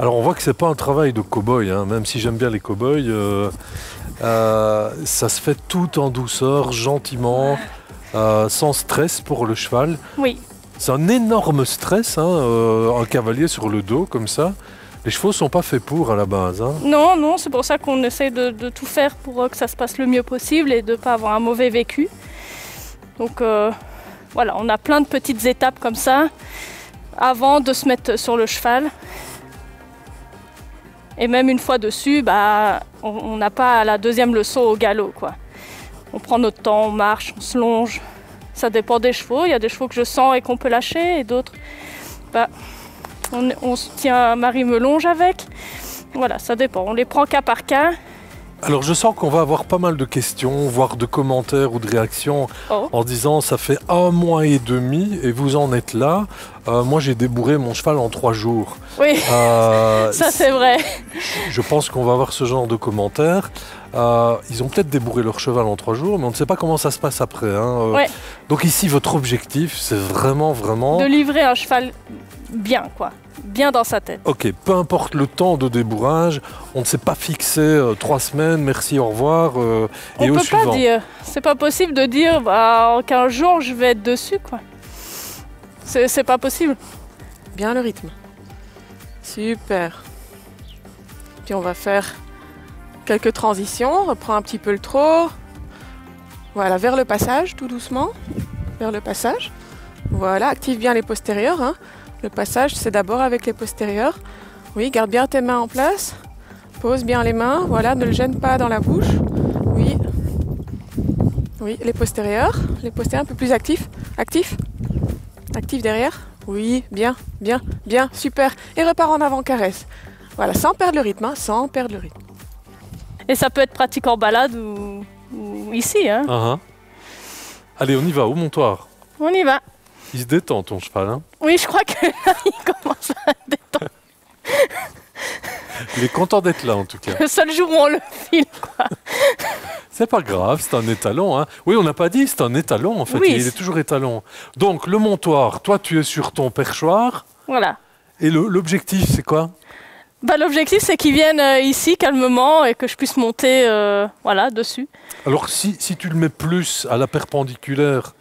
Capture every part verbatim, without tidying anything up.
Alors on voit que c'est pas un travail de cow-boy, hein, même si j'aime bien les cow-boys, euh, euh, ça se fait tout en douceur, gentiment, euh, sans stress pour le cheval. Oui. C'est un énorme stress, hein, euh, un cavalier sur le dos comme ça. Les chevaux ne sont pas faits pour à la base. Hein. Non, non, c'est pour ça qu'on essaie de, de tout faire pour euh, que ça se passe le mieux possible et de ne pas avoir un mauvais vécu. Donc euh, voilà, on a plein de petites étapes comme ça avant de se mettre sur le cheval. Et même une fois dessus, bah, on n'a pas la deuxième leçon au galop, quoi. On prend notre temps, on marche, on se longe. Ça dépend des chevaux. Il y a des chevaux que je sens et qu'on peut lâcher et d'autres... Bah, On, on se tient, Marie me longe avec. Voilà, ça dépend. On les prend cas par cas. Alors, je sens qu'on va avoir pas mal de questions, voire de commentaires ou de réactions oh. en disant ça fait un mois et demi et vous en êtes là. Euh, moi, j'ai débourré mon cheval en trois jours. Oui, euh, ça c'est vrai. Je pense qu'on va avoir ce genre de commentaires. Euh, ils ont peut-être débourré leur cheval en trois jours, mais on ne sait pas comment ça se passe après. Hein. Euh, ouais. Donc ici, votre objectif, c'est vraiment, vraiment... de livrer un cheval... bien, quoi. Bien dans sa tête. Ok, peu importe le temps de débourrage, on ne s'est pas fixé euh, trois semaines, merci, au revoir, euh, et au suivant. On peut pas dire. C'est pas possible de dire bah, en quinze jours, je vais être dessus, quoi. C'est pas possible. Bien le rythme. Super. Puis on va faire quelques transitions, on reprend un petit peu le trot. Voilà, vers le passage, tout doucement. Vers le passage. Voilà, active bien les postérieurs, hein. Le passage, c'est d'abord avec les postérieurs. Oui, garde bien tes mains en place. Pose bien les mains. Voilà, ne le gêne pas dans la bouche. Oui. Oui, les postérieurs. Les postérieurs un peu plus actifs. Actifs. Actifs derrière. Oui, bien, bien, bien. Super. Et repart en avant, caresse. Voilà, sans perdre le rythme. Hein, sans perdre le rythme. Et ça peut être pratique en balade ou, ou ici. Hein. Uh-huh. Allez, on y va, au montoir. On y va. Il se détend ton cheval, hein? Oui, je crois que là, il commence à se détendre. Il est content d'être là, en tout cas. Le seul jour où on le file, quoi. C'est pas grave, c'est un étalon. Hein. Oui, on n'a pas dit, c'est un étalon, en fait. Oui, il est... il est toujours étalon. Donc, le montoir, toi, tu es sur ton perchoir. Voilà. Et l'objectif, c'est quoi? Bah, l'objectif, c'est qu'ils viennent euh, ici, calmement, et que je puisse monter euh, voilà, dessus. Alors, si, si tu le mets plus à la perpendiculaire...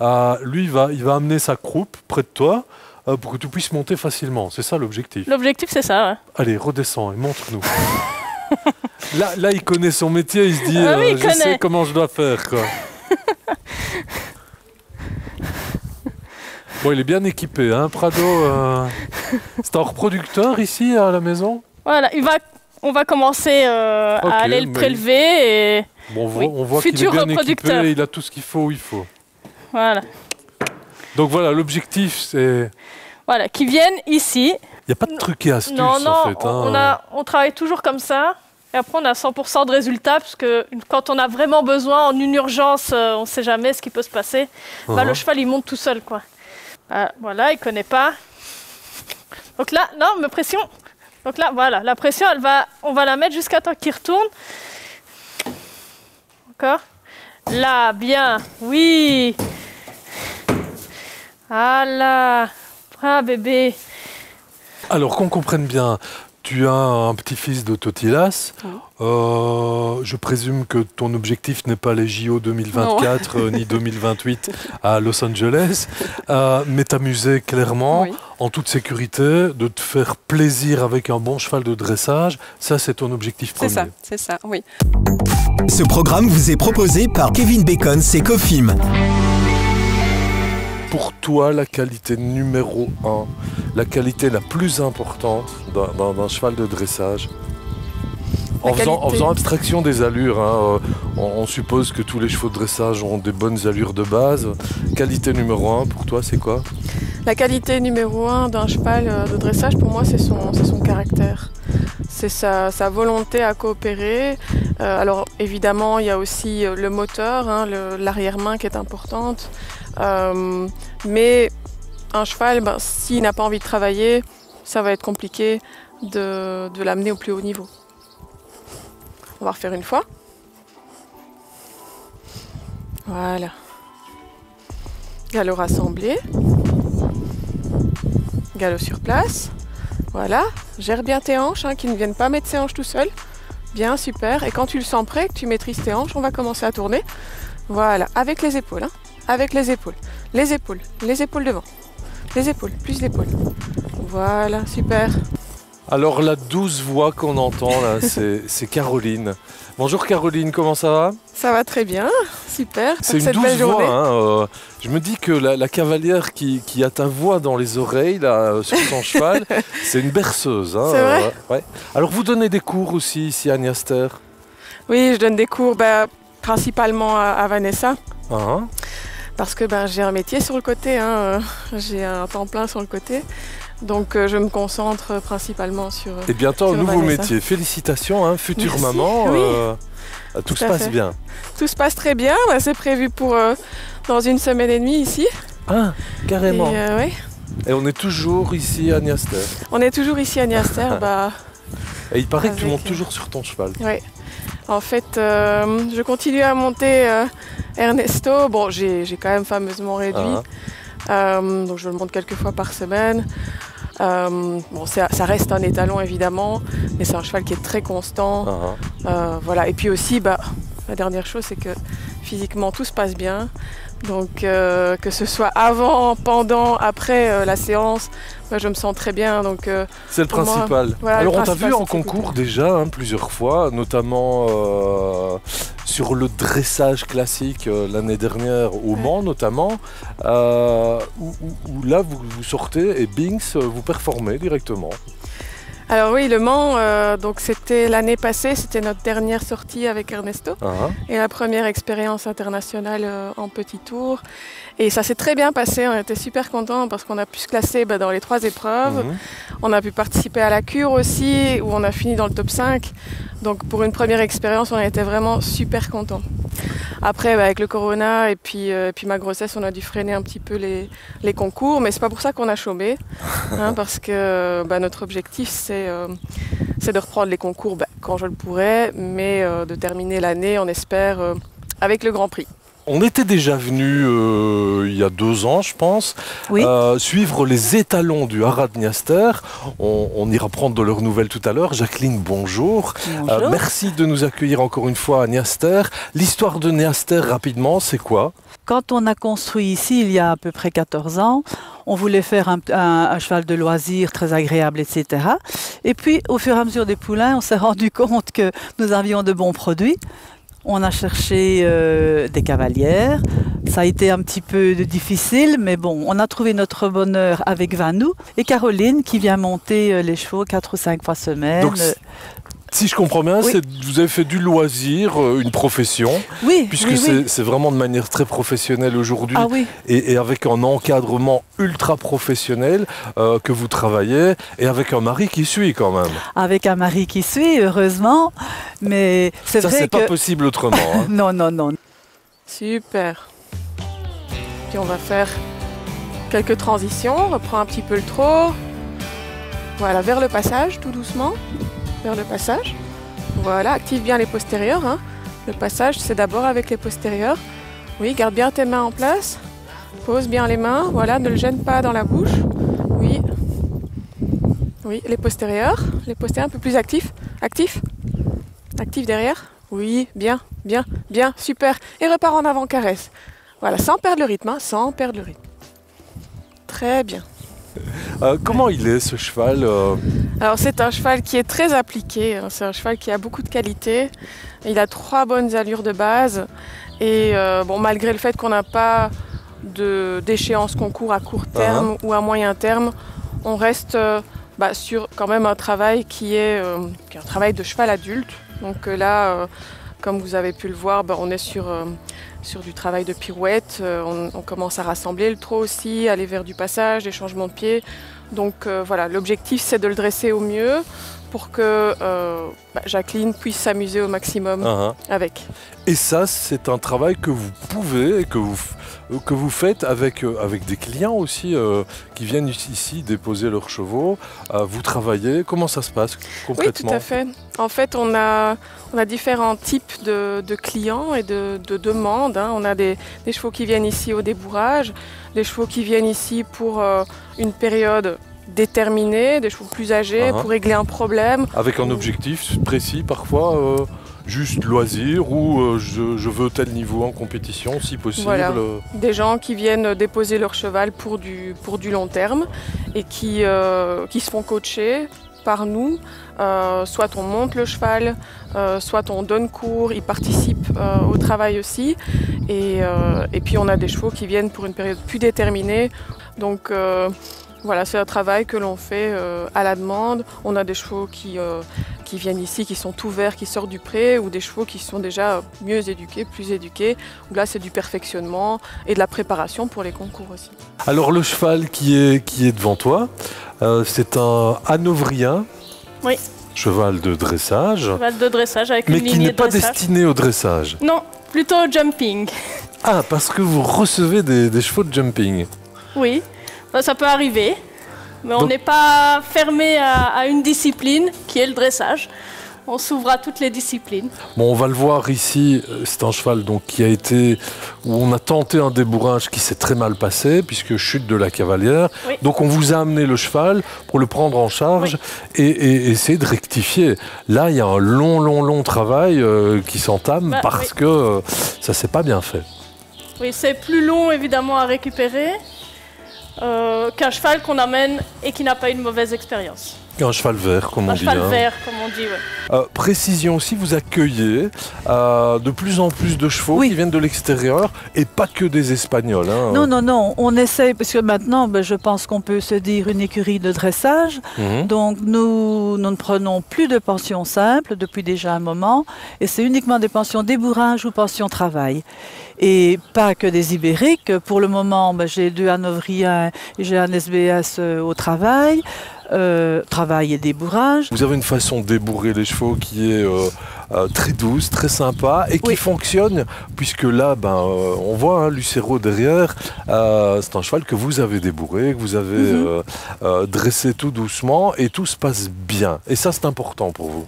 Euh, lui, il va, il va amener sa croupe près de toi euh, pour que tu puisses monter facilement. C'est ça l'objectif. L'objectif, c'est ça, ouais. Allez, redescends et montre-nous. là, là, il connaît son métier, il se dit, ah oui, euh, il je connaît. sais comment je dois faire, quoi. Bon, il est bien équipé, hein, Prado. Euh... C'est un reproducteur ici, à la maison? Voilà, il va... on va commencer euh, okay, à aller le prélever. Et... Bon, on voit, oui. voit qu'il est bien équipé, et il a tout ce qu'il faut où il faut. Voilà. Donc voilà, l'objectif c'est... Voilà, qu'ils viennent ici. Il n'y a pas de truc et astuce non, non, en fait. Non, on, hein. on, on travaille toujours comme ça. Et après on a cent pour cent de résultats, parce que quand on a vraiment besoin, en une urgence, euh, on ne sait jamais ce qui peut se passer. Uh-huh. Bah, le cheval il monte tout seul, quoi. Euh, voilà, il ne connaît pas. Donc là, non, me pression. Donc là, voilà, la pression, elle va, on va la mettre jusqu'à temps qu'il retourne. Encore. Là, bien, oui. Ah là, ah bébé. Alors qu'on comprenne bien, tu as un petit-fils de Totilas. Euh, je présume que ton objectif n'est pas les J O deux mille vingt-quatre euh, ni deux mille vingt-huit à Los Angeles, euh, mais t'amuser clairement, oui. en toute sécurité, de te faire plaisir avec un bon cheval de dressage. Ça, c'est ton objectif premier. C'est ça, c'est ça, oui. Ce programme vous est proposé par Kevin Bacon's Cofim. Pour toi, la qualité numéro un, la qualité la plus importante d'un cheval de dressage, en faisant, en faisant abstraction des allures, hein, on, on suppose que tous les chevaux de dressage ont des bonnes allures de base. Qualité numéro un, pour toi, c'est quoi? La qualité numéro un d'un cheval de dressage, pour moi, c'est son, c'est son caractère. C'est sa, sa volonté à coopérer. Euh, alors évidemment, il y a aussi le moteur, hein, l'arrière-main qui est importante. Euh, mais un cheval, ben, s'il n'a pas envie de travailler, ça va être compliqué de, de l'amener au plus haut niveau. On va refaire une fois. Voilà. Galop rassemblé. Galop sur place. Voilà, gère bien tes hanches, hein, qu'ils ne viennent pas mettre ses hanches tout seuls. Bien, super. Et quand tu le sens prêt, que tu maîtrises tes hanches, on va commencer à tourner. Voilà, avec les épaules, hein. Avec les épaules, les épaules, les épaules devant, les épaules, plus d'épaules. Voilà, super. Alors la douce voix qu'on entend là, c'est Caroline. Bonjour Caroline, comment ça va? Ça va très bien, super. C'est une douce voix. Hein, euh, je me dis que la, la cavalière qui, qui a ta voix dans les oreilles là, sur son cheval, c'est une berceuse. Hein, c'est vrai euh, ouais. Alors vous donnez des cours aussi ici à Niaster? Oui, je donne des cours bah, principalement à, à Vanessa. Uh-huh. Parce que ben, j'ai un métier sur le côté, hein, euh, j'ai un temps plein sur le côté, donc euh, je me concentre euh, principalement sur... Euh, et bientôt un nouveau Vanessa. Métier, félicitations, hein, future Merci. Maman, oui. euh, tout, tout se passe fait. Bien. Tout se passe très bien, ben, c'est prévu pour euh, dans une semaine et demie ici. Ah, carrément. Et, euh, ouais. Et on est toujours ici à Niaster. On est toujours ici à Niaster. bah, et il paraît avec... que tu montes toujours sur ton cheval. Oui. En fait, euh, je continue à monter euh, Ernesto. Bon, j'ai quand même fameusement réduit. Ah. Euh, donc, je le monte quelques fois par semaine. Euh, bon, ça, ça reste un étalon, évidemment. Mais c'est un cheval qui est très constant. Ah. Euh, voilà. Et puis aussi, bah, la dernière chose, c'est que physiquement, tout se passe bien. Donc, euh, que ce soit avant, pendant, après euh, la séance, bah, je me sens très bien. Donc, euh, c'est le principal. Moi, voilà, alors, le on t'a vu en concours déjà hein, plusieurs fois, notamment euh, sur le dressage classique euh, l'année dernière au ouais. Mans, notamment, euh, où, où, où là, vous, vous sortez et Bings, vous performez directement. Alors oui, le Mans, euh, donc c'était l'année passée, c'était notre dernière sortie avec Ernesto uh-huh. et la première expérience internationale euh, en petit tour. Et ça s'est très bien passé, on était super contents parce qu'on a pu se classer bah, dans les trois épreuves. Uh-huh. On a pu participer à la cure aussi, où on a fini dans le top cinq. Donc pour une première expérience, on était vraiment super contents. Après, bah, avec le corona et puis, euh, puis ma grossesse, on a dû freiner un petit peu les, les concours, mais c'est pas pour ça qu'on a chômé, hein, parce que bah, notre objectif, c'est euh, de reprendre les concours bah, quand je le pourrai, mais euh, de terminer l'année, on espère, euh, avec le Grand Prix. On était déjà venu euh, il y a deux ans, je pense, oui. euh, suivre les étalons du Haras de Niaster. On, on ira prendre de leurs nouvelles tout à l'heure. Jacqueline, bonjour. Bonjour. Euh, merci de nous accueillir encore une fois à Niaster. L'histoire de Niaster, rapidement, c'est quoi? Quand on a construit ici, il y a à peu près quatorze ans, on voulait faire un, un, un cheval de loisir très agréable, et cetera. Et puis, au fur et à mesure des poulains, on s'est rendu compte que nous avions de bons produits. On a cherché euh, des cavalières, ça a été un petit peu difficile, mais bon, on a trouvé notre bonheur avec Vanou et Caroline qui vient monter euh, les chevaux quatre ou cinq fois semaine. Donc, si je comprends bien, oui. Vous avez fait du loisir, euh, une profession, oui, puisque oui, oui. C'est vraiment de manière très professionnelle aujourd'hui ah, oui. et, et avec un encadrement ultra professionnel euh, que vous travaillez et avec un mari qui suit quand même. Avec un mari qui suit, heureusement. Mais c'est vrai que... Ça, c'est pas possible autrement. Hein. Non, non, non. Super. Puis on va faire quelques transitions. On reprend un petit peu le trot. Voilà, vers le passage, tout doucement. Vers le passage. Voilà, active bien les postérieurs. Hein. Le passage, c'est d'abord avec les postérieurs. Oui, garde bien tes mains en place. Pose bien les mains. Voilà, ne le gêne pas dans la bouche. Oui. Oui, les postérieurs. Les postérieurs un peu plus actifs. Actifs. Actif derrière. Oui, bien, bien, bien, super. Et repart en avant, caresse. Voilà, sans perdre le rythme, hein, sans perdre le rythme. Très bien. Euh, comment il est ce cheval euh... Alors c'est un cheval qui est très appliqué, hein. C'est un cheval qui a beaucoup de qualités. Il a trois bonnes allures de base. Et euh, bon, malgré le fait qu'on n'a pas d'échéance concours à court terme uh-huh. ou à moyen terme, on reste euh, bah, sur quand même un travail qui est, euh, qui est un travail de cheval adulte. Donc là, euh, comme vous avez pu le voir, bah, on est sur, euh, sur du travail de pirouette. Euh, on, on commence à rassembler le trot aussi, aller vers du passage, des changements de pied. Donc euh, voilà, l'objectif c'est de le dresser au mieux pour que euh, bah, Jacqueline puisse s'amuser au maximum uh-huh. avec. Et ça, c'est un travail que vous pouvez et que vous, que vous faites avec, euh, avec des clients aussi euh, qui viennent ici déposer leurs chevaux. Euh, vous travaillez, comment ça se passe concrètement? Oui, tout à fait. En fait, on a, on a différents types de, de clients et de, de demandes. Hein. On a des, des chevaux qui viennent ici au débourrage, des chevaux qui viennent ici pour euh, une période déterminés, des chevaux plus âgés, uh-huh. pour régler un problème. Avec un objectif précis parfois, euh, juste loisir ou euh, je, je veux tel niveau en compétition si possible. Voilà. Des gens qui viennent déposer leur cheval pour du, pour du long terme et qui, euh, qui se font coacher par nous. Euh, soit on monte le cheval, euh, soit on donne cours, ils participent euh, au travail aussi. Et, euh, et puis on a des chevaux qui viennent pour une période plus déterminée. Donc euh, voilà, c'est un travail que l'on fait euh, à la demande. On a des chevaux qui, euh, qui viennent ici, qui sont ouverts, qui sortent du pré, ou des chevaux qui sont déjà mieux éduqués, plus éduqués. Là, c'est du perfectionnement et de la préparation pour les concours aussi. Alors le cheval qui est, qui est devant toi, euh, c'est un hanovrien. Oui. Cheval de dressage. Cheval de dressage avec mais une qui n'est pas dressage. Destiné au dressage. Non, plutôt au jumping. Ah, parce que vous recevez des, des chevaux de jumping. Oui, ben, ça peut arriver, mais donc, on n'est pas fermé à, à une discipline qui est le dressage. On s'ouvre à toutes les disciplines. Bon, on va le voir ici, c'est un cheval donc, qui a été, où on a tenté un débourrage qui s'est très mal passé, puisque chute de la cavalière. Oui. Donc on vous a amené le cheval pour le prendre en charge oui. et, et, et essayer de rectifier. Là, il y a un long, long, long travail euh, qui s'entame bah, parce oui. que euh, ça ne s'est pas bien fait. Oui, c'est plus long évidemment à récupérer euh, qu'un cheval qu'on amène et qui n'a pas eu une mauvaise expérience. Un cheval vert, comme on dit. Un cheval vert, comme on dit, ouais. euh, Précision aussi, vous accueillez euh, de plus en plus de chevaux oui. qui viennent de l'extérieur et pas que des Espagnols. Hein. Non, non, non. On essaye, parce que maintenant, ben, je pense qu'on peut se dire une écurie de dressage. Mmh. Donc, nous, nous ne prenons plus de pensions simples depuis déjà un moment. Et c'est uniquement des pensions débourrage ou pensions travail. Et pas que des ibériques. Pour le moment, ben, j'ai deux hanovriens et j'ai un S B S au travail. Euh, travail et débourrage. Vous avez une façon de débourrer les chevaux qui est euh, euh, très douce, très sympa et qui oui. fonctionne puisque là, ben, euh, on voit hein, Lucero derrière, euh, c'est un cheval que vous avez débourré, que vous avez mm-hmm. euh, euh, dressé tout doucement et tout se passe bien. Et ça, c'est important pour vous.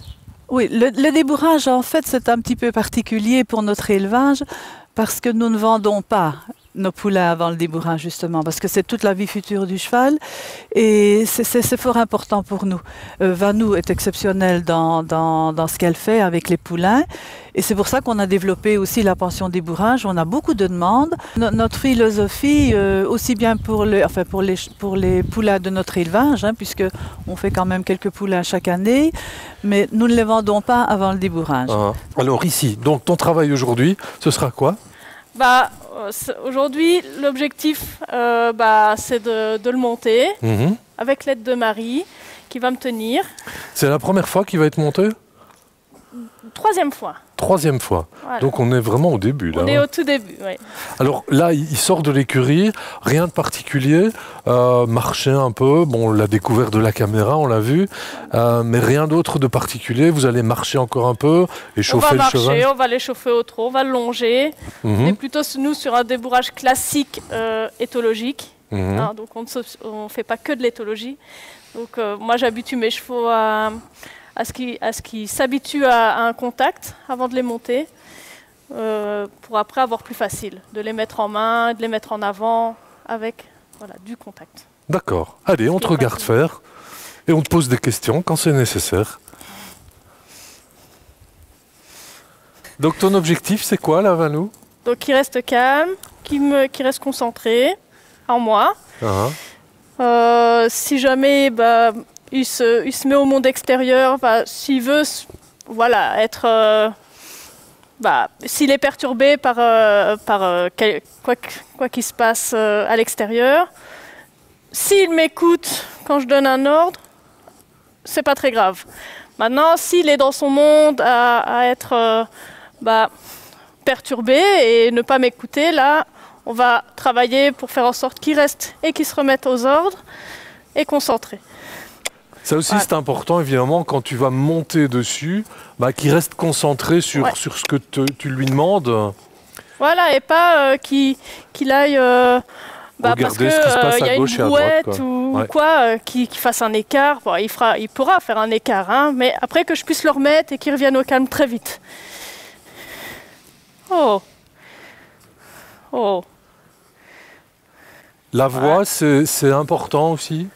Oui, le, le débourrage, en fait, c'est un petit peu particulier pour notre élevage parce que nous ne vendons pas nos poulains avant le débourrage, justement, parce que c'est toute la vie future du cheval et c'est fort important pour nous. Euh, Vanou est exceptionnelle dans, dans, dans ce qu'elle fait avec les poulains et c'est pour ça qu'on a développé aussi la pension débourrage. On a beaucoup de demandes. No, notre philosophie, euh, aussi bien pour, le, enfin pour, les, pour les poulains de notre élevage, hein, puisqu'on fait quand même quelques poulains chaque année, mais nous ne les vendons pas avant le débourrage. Ah. Alors ici, donc ton travail aujourd'hui, ce sera quoi? Bah, aujourd'hui, l'objectif, euh, bah, c'est de, de le monter mmh. avec l'aide de Marie qui va me tenir. C'est la première fois qu'il va être monté? Troisième fois. Troisième fois. Voilà. Donc on est vraiment au début. Là, on est hein. au tout début, oui. Alors là, il sort de l'écurie, rien de particulier, euh, marchait un peu, bon, on l'a découvert de la caméra, on l'a vu, euh, mais rien d'autre de particulier. Vous allez marcher encore un peu, échauffer le cheval. On va marcher, on va l'échauffer au trot, on va le longer. Mm-hmm. On est plutôt, nous, sur un débourrage classique euh, éthologique. Mm-hmm. hein, donc on ne fait pas que de l'éthologie. Donc euh, moi, j'habitue mes chevaux à... à ce qu'ils qui s'habituent à, à un contact avant de les monter, euh, pour après avoir plus facile, de les mettre en main, de les mettre en avant, avec voilà, du contact. D'accord. Allez, on te regarde faire, et on te pose des questions quand c'est nécessaire. Donc ton objectif, c'est quoi là, Vanou? Donc qu'il reste calme, qu'il me, qu'il reste concentré en moi. Uh-huh. euh, si jamais... Bah, Il se, il se met au monde extérieur, bah, s'il veut, voilà, être, euh, bah, s'il est perturbé par, euh, par euh, quel, quoi, quoi qu'il se passe euh, à l'extérieur, s'il m'écoute quand je donne un ordre, c'est pas très grave. Maintenant, s'il est dans son monde à, à être euh, bah, perturbé et ne pas m'écouter, là, on va travailler pour faire en sorte qu'il reste et qu'il se remette aux ordres et concentré. Ça aussi, ouais. c'est important, évidemment, quand tu vas monter dessus, bah, qu'il reste concentré sur, ouais. sur ce que te, tu lui demandes. Voilà, et pas euh, qu'il qu'il aille... Euh, bah, parce qu'il euh, y a une brouette droite, quoi. ou ouais. quoi, euh, qu'il qu'il fasse un écart. Bon, il, fera, il pourra faire un écart, hein, mais après que je puisse le remettre et qu'il revienne au calme très vite. Oh. Oh. La voix, ouais. c'est important aussi.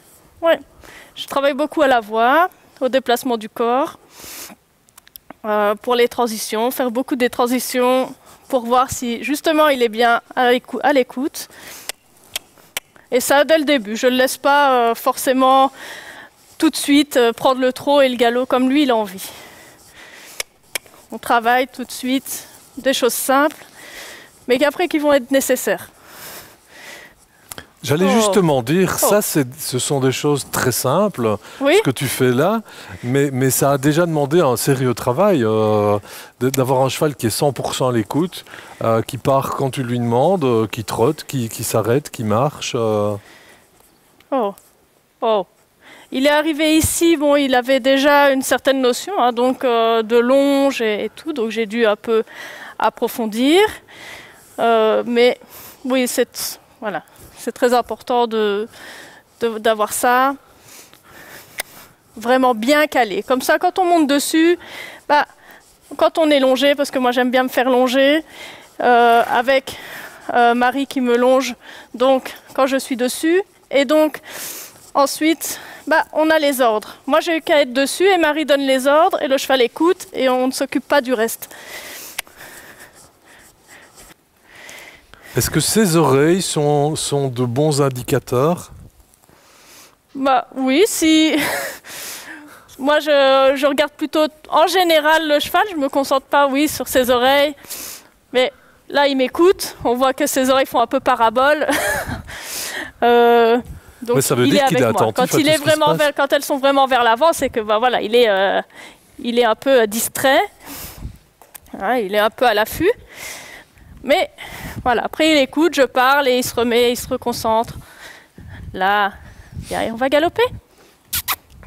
Ouais. Je travaille beaucoup à la voix, au déplacement du corps, euh, pour les transitions, faire beaucoup des transitions pour voir si justement il est bien à l'écoute. Et ça dès le début, je ne le laisse pas euh, forcément tout de suite euh, prendre le trot et le galop comme lui il a envie. On travaille tout de suite des choses simples, mais qu'après qui vont être nécessaires. J'allais oh. justement dire, oh. ça, ce sont des choses très simples, oui. ce que tu fais là, mais, mais ça a déjà demandé un sérieux travail, euh, d'avoir un cheval qui est cent pour cent à l'écoute, euh, qui part quand tu lui demandes, euh, qui trotte, qui, qui s'arrête, qui marche. Euh. Oh. Oh. Il est arrivé ici, bon, il avait déjà une certaine notion, hein, donc euh, de longe et, et tout, donc j'ai dû un peu approfondir, euh, mais oui, c'est... Voilà. C'est très important de, de, d'avoir ça vraiment bien calé. Comme ça, quand on monte dessus, bah, quand on est longé, parce que moi j'aime bien me faire longer, euh, avec euh, Marie qui me longe, donc quand je suis dessus. Et donc ensuite, bah, on a les ordres. Moi j'ai qu'à être dessus et Marie donne les ordres et le cheval écoute et on ne s'occupe pas du reste. Est-ce que ces oreilles sont, sont de bons indicateurs? Bah oui, si. Moi, je, je regarde plutôt en général le cheval. Je me concentre pas, oui, sur ses oreilles. Mais là, il m'écoute. On voit que ses oreilles font un peu parabole. euh, donc, Mais ça veut il dire qu'il est, qu est attentif. Quand, il est vraiment vers, quand elles sont vraiment vers l'avant, c'est que bah, voilà, il est, euh, il est un peu distrait. Ouais, il est un peu à l'affût. Mais voilà, après il écoute, je parle et il se remet, il se reconcentre. Là, on va galoper.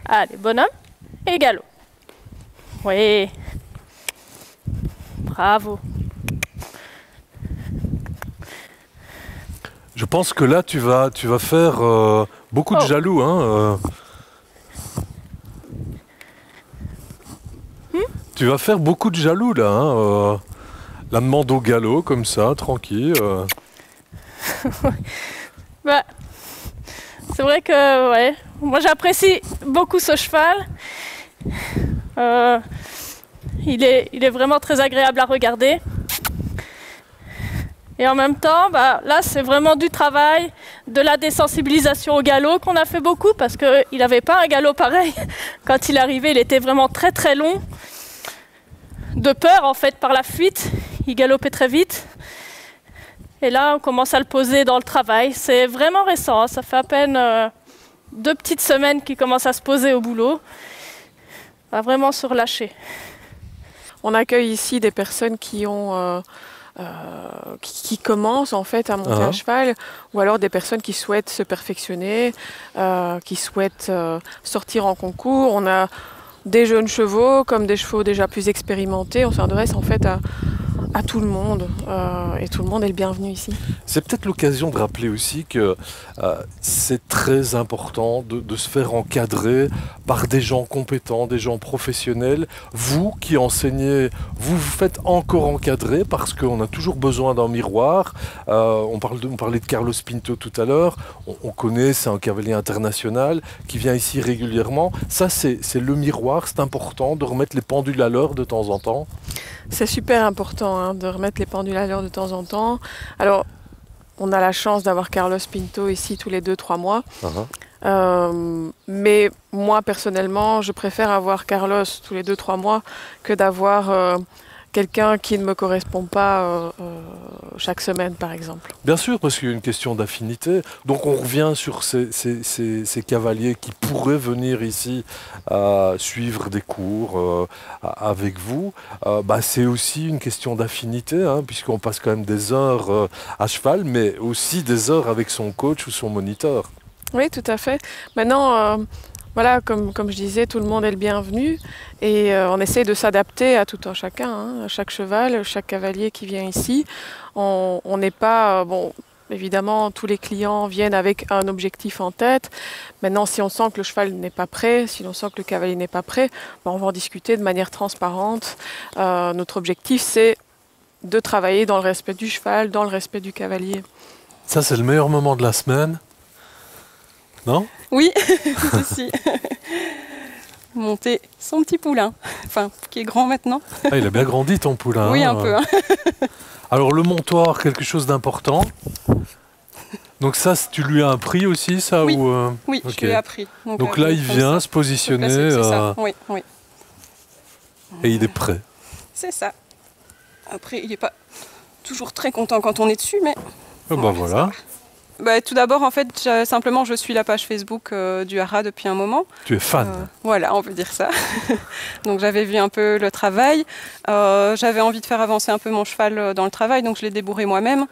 Allez, bonhomme, et galop. Oui, bravo. Je pense que là, tu vas, tu vas faire euh, beaucoup oh. de jaloux. Hein, euh. hmm? Tu vas faire beaucoup de jaloux là. Hein, euh. La demande au galop, comme ça, tranquille. Euh. bah, c'est vrai que, ouais, moi j'apprécie beaucoup ce cheval. Euh, il est, il est vraiment très agréable à regarder. Et en même temps, bah, là c'est vraiment du travail, de la désensibilisation au galop qu'on a fait beaucoup parce qu'il n'avait pas un galop pareil. Quand il arrivait, il était vraiment très très long. De peur en fait par la fuite, il galopait très vite et là on commence à le poser dans le travail. C'est vraiment récent, hein. Ça fait à peine euh, deux petites semaines qu'il commence à se poser au boulot, on va vraiment se relâcher. On accueille ici des personnes qui ont euh, euh, qui, qui commencent en fait à monter uh-huh. à cheval ou alors des personnes qui souhaitent se perfectionner, euh, qui souhaitent euh, sortir en concours. On a des jeunes chevaux, comme des chevaux déjà plus expérimentés, on s'adresse en fait à, à tout le monde euh, et tout le monde est le bienvenu ici. C'est peut-être l'occasion de rappeler aussi que euh, c'est très important de, de se faire encadrer par des gens compétents, des gens professionnels. Vous qui enseignez, vous vous faites encore encadrer parce qu'on a toujours besoin d'un miroir. Euh, on, parle de, on parlait de Carlos Pinto tout à l'heure, on, on connaît, c'est un cavalier international qui vient ici régulièrement. Ça c'est le miroir, c'est important de remettre les pendules à l'heure de temps en temps. C'est super important hein, de remettre les pendules à l'heure de temps en temps. Alors, on a la chance d'avoir Carlos Pinto ici tous les deux trois mois. Uh-huh. euh, mais moi, personnellement, je préfère avoir Carlos tous les deux trois mois que d'avoir euh, quelqu'un qui ne me correspond pas euh, euh, chaque semaine, par exemple. Bien sûr, parce qu'il y a une question d'affinité. Donc, on revient sur ces, ces, ces, ces cavaliers qui pourraient venir ici euh, suivre des cours euh, avec vous. Euh, bah, c'est aussi une question d'affinité, hein, puisqu'on passe quand même des heures euh, à cheval, mais aussi des heures avec son coach ou son moniteur. Oui, tout à fait. Maintenant... Euh Voilà, comme, comme je disais, tout le monde est le bienvenu et euh, on essaie de s'adapter à tout un chacun, hein, à chaque cheval, chaque cavalier qui vient ici. On n'est pas, euh, bon, évidemment, tous les clients viennent avec un objectif en tête. Maintenant, si on sent que le cheval n'est pas prêt, si on sent que le cavalier n'est pas prêt, ben, on va en discuter de manière transparente. Euh, notre objectif, c'est de travailler dans le respect du cheval, dans le respect du cavalier. Ça, c'est le meilleur moment de la semaine, non ? Oui, ici. Monter son petit poulain, enfin, qui est grand maintenant. Ah, il a bien grandi ton poulain. Oui, hein, un peu. Hein. Alors le montoir, quelque chose d'important. Donc ça, tu lui as appris aussi, ça? Oui, ou euh... oui okay. Je lui ai appris. Donc, Donc euh, là, il vient ça. se positionner. C'est euh... ça, oui, oui. Et il est prêt. C'est ça. Après, il n'est pas toujours très content quand on est dessus, mais... Oh, bah, voilà. Bah, tout d'abord, en fait, je, simplement, je suis la page Facebook euh, du Haras depuis un moment. Tu es fan. Euh, voilà, on peut dire ça. Donc, j'avais vu un peu le travail. Euh, j'avais envie de faire avancer un peu mon cheval dans le travail, donc je l'ai débourré moi-même.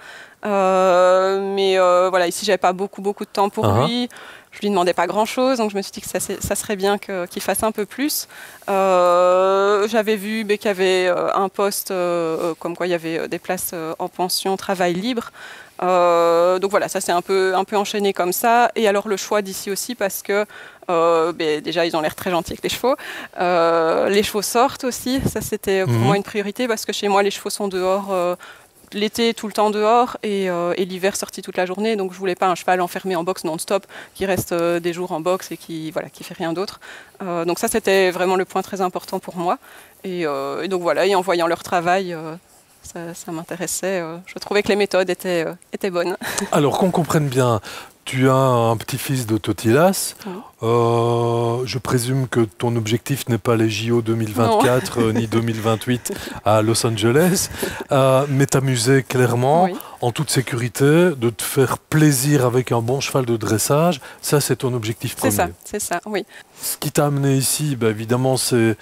Euh, mais euh, voilà, ici, j'avais pas beaucoup, beaucoup de temps pour uh-huh. lui. Je lui demandais pas grand-chose, donc je me suis dit que ça, ça serait bien que, qu'il fasse un peu plus. Euh, j'avais vu qu'il y avait un poste, euh, comme quoi il y avait des places euh, en pension, travail libre. Euh, donc voilà, ça s'est un peu, un peu enchaîné comme ça. Et alors le choix d'ici aussi, parce que euh, ben, déjà, ils ont l'air très gentils avec les chevaux. Euh, les chevaux sortent aussi, ça c'était pour mmh. moi une priorité, parce que chez moi, les chevaux sont dehors... Euh, l'été tout le temps dehors et, euh, et l'hiver sorti toute la journée, donc je voulais pas un cheval enfermé en boxe non-stop qui reste euh, des jours en boxe et qui voilà qui fait rien d'autre, euh, donc ça c'était vraiment le point très important pour moi et, euh, et donc voilà, et en voyant leur travail euh, ça, ça m'intéressait, euh, je trouvais que les méthodes étaient, euh, étaient bonnes. Alors qu'on comprenne bien, tu as un petit-fils de Totilas. Oui. Euh, je présume que ton objectif n'est pas les J O deux mille vingt-quatre euh, ni deux mille vingt-huit à Los Angeles, euh, mais t'amuser clairement, oui. en toute sécurité, de te faire plaisir avec un bon cheval de dressage. Ça, c'est ton objectif premier. C'est ça, c'est ça, oui. Ce qui t'a amené ici, bah, évidemment, c'est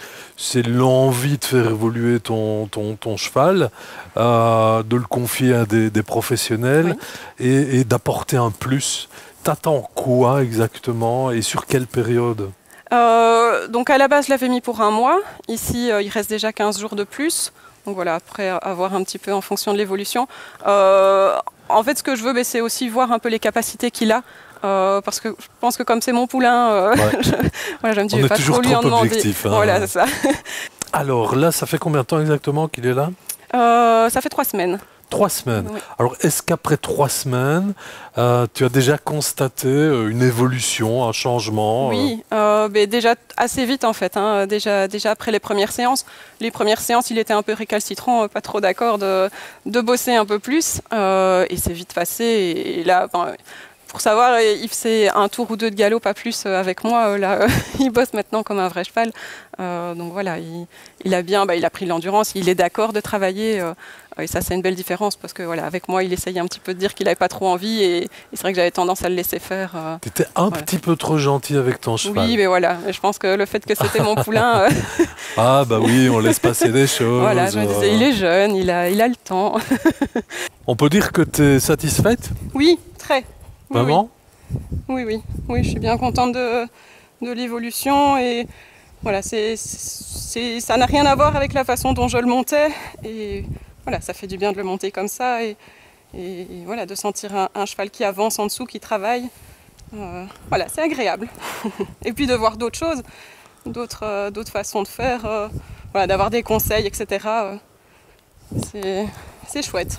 l'envie de faire évoluer ton, ton, ton cheval, euh, de le confier à des, des professionnels, oui. et, et d'apporter un plus. T'attends quoi exactement et sur quelle période? euh, Donc à la base, je l'avais mis pour un mois. Ici, euh, il reste déjà quinze jours de plus. Donc voilà, après, à voir un petit peu en fonction de l'évolution. Euh, en fait, ce que je veux, c'est aussi voir un peu les capacités qu'il a. Euh, parce que je pense que comme c'est mon poulain, euh, ouais. je, voilà, je me dis, je vais pas trop lui en demander. Objectif, hein. Voilà, c'est ça. Alors là, ça fait combien de temps exactement qu'il est là? euh, Ça fait trois semaines. Trois semaines. Oui. Alors, est-ce qu'après trois semaines, euh, tu as déjà constaté une évolution, un changement? Oui, euh, mais déjà assez vite en fait. Hein. Déjà, déjà après les premières séances, les premières séances, il était un peu récalcitrant, pas trop d'accord de, de bosser un peu plus. Euh, et c'est vite passé. Et, et là, ben, pour savoir, il faisait un tour ou deux de galop, pas plus avec moi. Là, euh, il bosse maintenant comme un vrai cheval. Euh, donc voilà, il, il a bien, bah, il a pris l'endurance. Il est d'accord de travailler. Euh, et ça, c'est une belle différence parce que voilà, avec moi, il essayait un petit peu de dire qu'il n'avait pas trop envie. Et, et c'est vrai que j'avais tendance à le laisser faire. Euh, tu étais un voilà. petit peu trop gentil avec ton cheval. Oui, mais voilà. Je pense que le fait que c'était mon poulain. Euh... Ah bah oui, on laisse passer des choses. Voilà, je me disais, il est jeune, il a, il a le temps. On peut dire que tu es satisfaite? Oui, très. Maman ? Oui, oui, oui, je suis bien contente de, de l'évolution et voilà, c'est, c'est, ça n'a rien à voir avec la façon dont je le montais et voilà, ça fait du bien de le monter comme ça et, et, et voilà, de sentir un, un cheval qui avance en dessous, qui travaille, euh, voilà, c'est agréable. Et puis de voir d'autres choses, d'autres, euh, d'autres façons de faire, euh, voilà, d'avoir des conseils, et cetera. Euh, c'est, c'est chouette.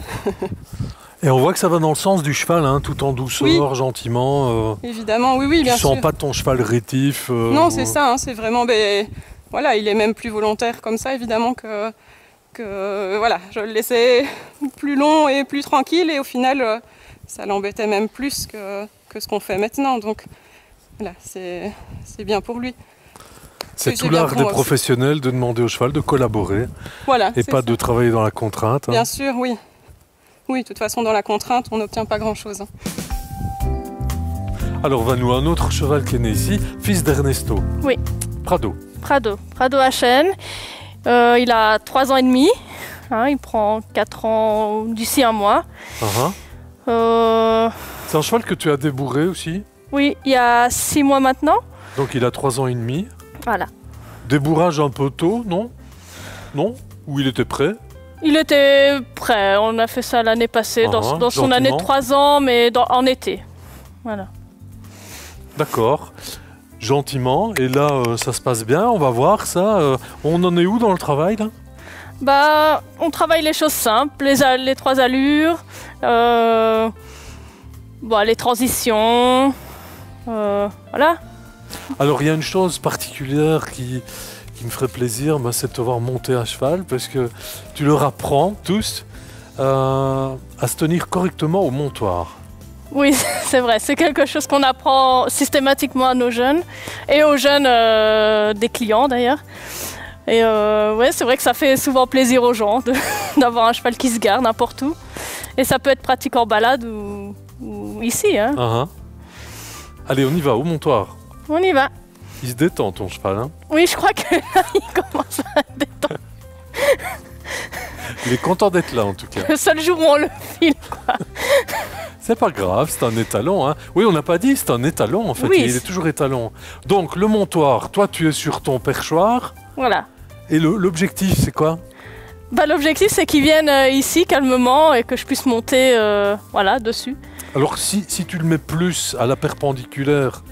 Et on voit que ça va dans le sens du cheval, hein, tout en douceur, oui. gentiment. Euh, Évidemment, oui, oui, bien sûr. Tu ne sens pas ton cheval rétif. Euh, non, c'est euh... ça, hein, c'est vraiment... Ben, voilà, il est même plus volontaire comme ça, évidemment, que, que... Voilà, je le laissais plus long et plus tranquille, et au final, euh, ça l'embêtait même plus que, que ce qu'on fait maintenant. Donc, voilà, c'est bien pour lui. C'est tout l'art des aussi. professionnels de demander au cheval de collaborer, voilà, et pas ça. de travailler dans la contrainte. Hein. Bien sûr, oui. Oui, de toute façon, dans la contrainte, on n'obtient pas grand-chose. Alors, Vanou, un autre cheval qui est né ici, fils d'Ernesto. Oui. Prado. Prado. Prado H M. Euh, il a trois ans et demi. Hein, il prend quatre ans d'ici un mois. Uh-huh. euh... C'est un cheval que tu as débourré aussi? Oui, il y a six mois maintenant. Donc, il a trois ans et demi. Voilà. Débourrage un peu tôt, non? Non? Ou il était prêt? Il était prêt, on a fait ça l'année passée, ah, dans, dans son année de trois ans, mais dans, en été. Voilà. D'accord, gentiment, et là euh, ça se passe bien, on va voir ça. Euh, on en est où dans le travail là? Bah, on travaille les choses simples, les, les trois allures, euh, bah, les transitions, Euh, voilà. Alors il y a une chose particulière qui, qui me ferait plaisir, bah, c'est de te voir monter à cheval, parce que tu leur apprends tous euh, à se tenir correctement au montoir. Oui, c'est vrai, c'est quelque chose qu'on apprend systématiquement à nos jeunes, et aux jeunes euh, des clients d'ailleurs. Et euh, ouais, c'est vrai que ça fait souvent plaisir aux gens d'avoir un cheval qui se garde n'importe où. Et ça peut être pratique en balade ou, ou ici. Hein. Uh-huh. Allez, on y va, au montoir. On y va. Il se détend ton cheval. Hein. Oui, je crois que là, il commence à se détendre. Il est content d'être là en tout cas. Le seul jour où on le file, quoi. C'est pas grave, c'est un étalon. Hein. Oui, on n'a pas dit, c'est un étalon en fait. Oui. Il est toujours étalon. Donc le montoir, toi tu es sur ton perchoir. Voilà. Et l'objectif, c'est quoi? Bah, l'objectif, c'est qu'ils viennent euh, ici calmement et que je puisse monter euh, voilà, dessus. Alors, si, si tu le mets plus à la perpendiculaire,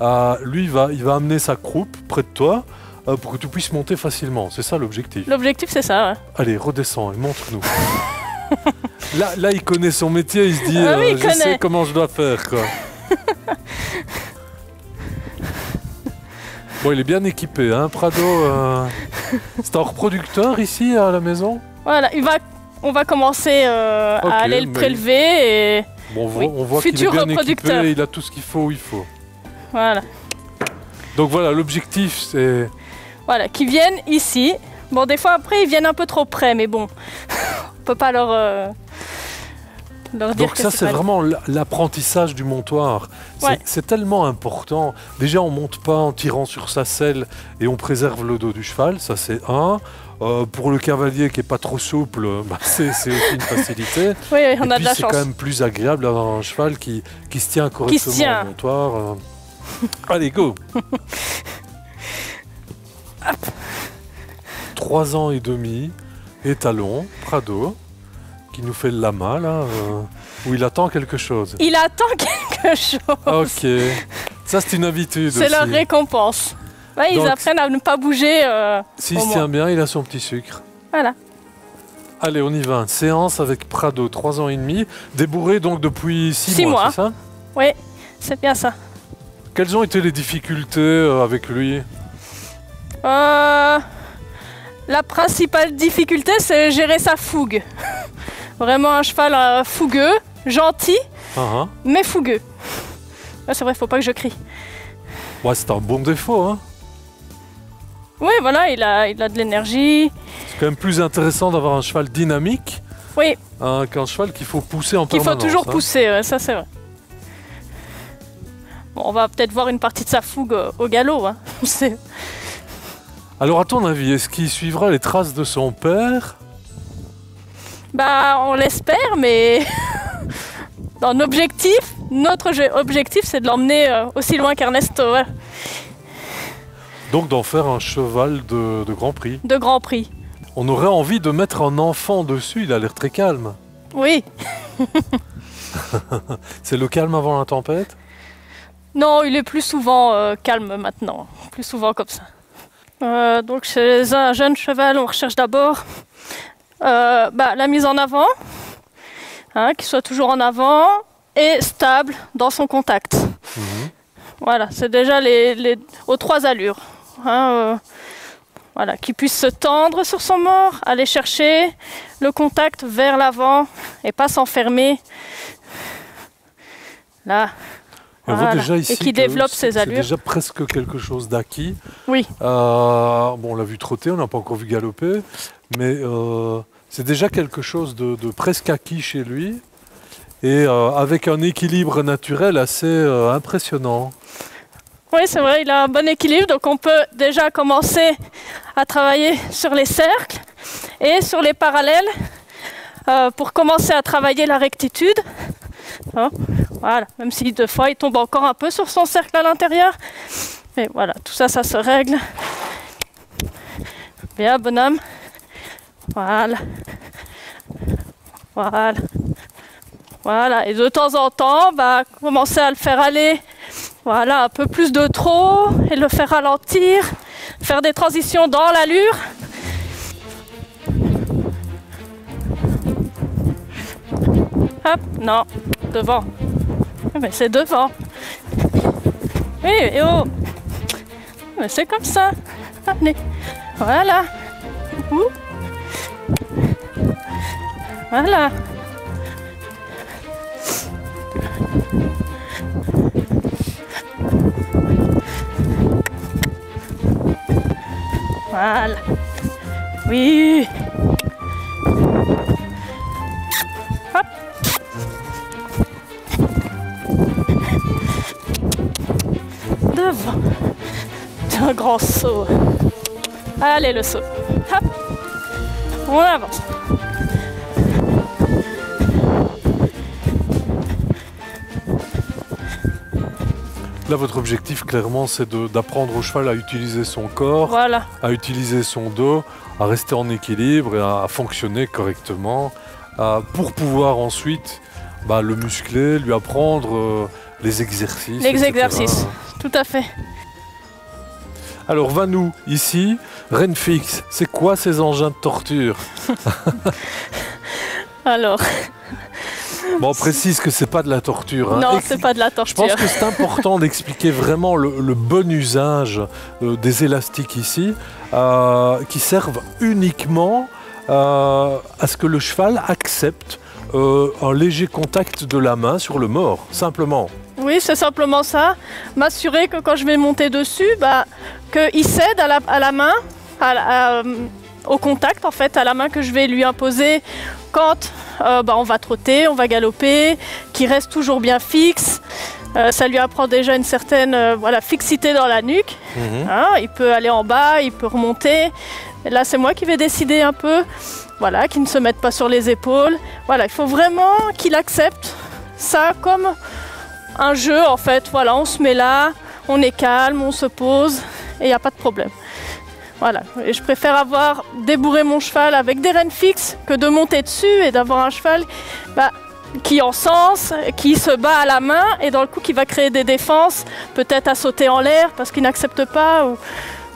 euh, lui, il va, il va amener sa croupe près de toi euh, pour que tu puisses monter facilement. C'est ça l'objectif? L'objectif, c'est ça, ouais. Allez, redescends et montre-nous. là, là, il connaît son métier, il se dit euh, ah oui, il je connaît. Sais comment je dois faire, quoi. Bon, il est bien équipé, hein, Prado. Euh... C'est un reproducteur ici à la maison. Voilà, il va... on va commencer euh, okay, à aller le prélever. Et... Bon, on voit, oui. voit qu'il est bien équipé, il a tout ce qu'il faut où il faut. Voilà. Donc voilà, l'objectif c'est... Voilà, qu'ils viennent ici. Bon, des fois après ils viennent un peu trop près, mais bon, on peut pas leur... Euh... Donc dire ça c'est vraiment l'apprentissage du montoir, ouais. C'est tellement important. Déjà on ne monte pas en tirant sur sa selle et on préserve le dos du cheval, ça c'est un. Euh, pour le cavalier qui n'est pas trop souple, bah, c'est aussi une facilité. Oui, oui, on et a puis, de la chance. C'est quand même plus agréable d'avoir un cheval qui, qui se tient correctement se tient. au montoir. Euh... Allez, go. Trois ans et demi, étalon, Prado. Qui nous fait le lama, là, euh, où il attend quelque chose. Il attend quelque chose. Ok. Ça, c'est une habitude. C'est leur récompense. Ouais, donc, ils apprennent à ne pas bouger. Euh, S'il se tient bien, il a son petit sucre. Voilà. Allez, on y va. Une séance avec Prado, trois ans et demi. Débourré donc depuis six mois, c'est ça? Oui, c'est bien ça. Quelles ont été les difficultés avec lui? euh, La principale difficulté, c'est gérer sa fougue. Vraiment un cheval euh, fougueux, gentil, uh-huh. mais fougueux. Ouais, c'est vrai, faut pas que je crie. Ouais, c'est un bon défaut, hein. Oui, voilà, il a, il a de l'énergie. C'est quand même plus intéressant d'avoir un cheval dynamique oui. hein, qu'un cheval qu'il faut pousser en permanence. Qu'il faut toujours hein. pousser, ouais, ça c'est vrai. Bon, on va peut-être voir une partie de sa fougue euh, au galop. Hein. Alors à ton avis, est-ce qu'il suivra les traces de son père? Bah, on l'espère, mais dans l'objectif, notre objectif, c'est de l'emmener euh, aussi loin qu'Ernesto. Voilà. Donc d'en faire un cheval de, de Grand Prix. De Grand Prix. On aurait envie de mettre un enfant dessus, il a l'air très calme. Oui. C'est le calme avant la tempête? Non, il est plus souvent euh, calme maintenant, plus souvent comme ça. Euh, donc chez un jeune cheval, on recherche d'abord... Euh, bah, la mise en avant, hein, qu'il soit toujours en avant et stable dans son contact. Mmh. Voilà, c'est déjà les, les, aux trois allures. Hein, euh, voilà, qu'il puisse se tendre sur son mors, aller chercher le contact vers l'avant et pas s'enfermer. Là. Voilà. Déjà ici et qui développe ses allures. C'est déjà presque quelque chose d'acquis. Oui. Euh, bon, on l'a vu trotter, on n'a pas encore vu galoper, mais euh, c'est déjà quelque chose de, de presque acquis chez lui et euh, avec un équilibre naturel assez euh, impressionnant. Oui, c'est vrai, il a un bon équilibre, donc on peut déjà commencer à travailler sur les cercles et sur les parallèles euh, pour commencer à travailler la rectitude. Hein, voilà, même si deux fois il tombe encore un peu sur son cercle à l'intérieur. Mais voilà, tout ça, ça se règle. Bien, bonhomme. Voilà. Voilà. Voilà. Et de temps en temps, bah, commencer à le faire aller. Voilà, un peu plus de trop. Et le faire ralentir. Faire des transitions dans l'allure. Hop, non, devant. Mais c'est devant. Hey, eh oh, c'est comme ça. Allez, voilà. Voilà. Voilà. Oui. Hop. Devant. Un grand saut. Allez, le saut. Hop. On avance. Là, votre objectif, clairement, c'est d'apprendre au cheval à utiliser son corps, voilà, à utiliser son dos, à rester en équilibre et à, à fonctionner correctement à, pour pouvoir ensuite bah, le muscler, lui apprendre euh, les exercices. Les exercices, tout à fait. Alors, Vanou, ici, Renfix, c'est quoi ces engins de torture? Alors... Bon, on précise que c'est pas de la torture. Hein. Non, c'est pas de la torture. Je pense que c'est important d'expliquer vraiment le, le bon usage euh, des élastiques ici, euh, qui servent uniquement euh, à ce que le cheval accepte euh, un léger contact de la main sur le mors, simplement. Oui, c'est simplement ça. M'assurer que quand je vais monter dessus, bah, qu'il cède à la, à la main, à la, à, au contact en fait, à la main que je vais lui imposer quand... Euh, bah, on va trotter, on va galoper, qui reste toujours bien fixe. Euh, ça lui apprend déjà une certaine euh, voilà, fixité dans la nuque. Mmh. Hein, il peut aller en bas, il peut remonter. Et là, c'est moi qui vais décider un peu. Voilà, qu'il ne se mette pas sur les épaules. Voilà, il faut vraiment qu'il accepte ça comme un jeu, en fait. Voilà, on se met là, on est calme, on se pose et il n'y a pas de problème. Voilà, et je préfère avoir débourré mon cheval avec des rênes fixes que de monter dessus et d'avoir un cheval bah, qui encense, qui se bat à la main et dans le coup qui va créer des défenses, peut-être à sauter en l'air parce qu'il n'accepte pas ou,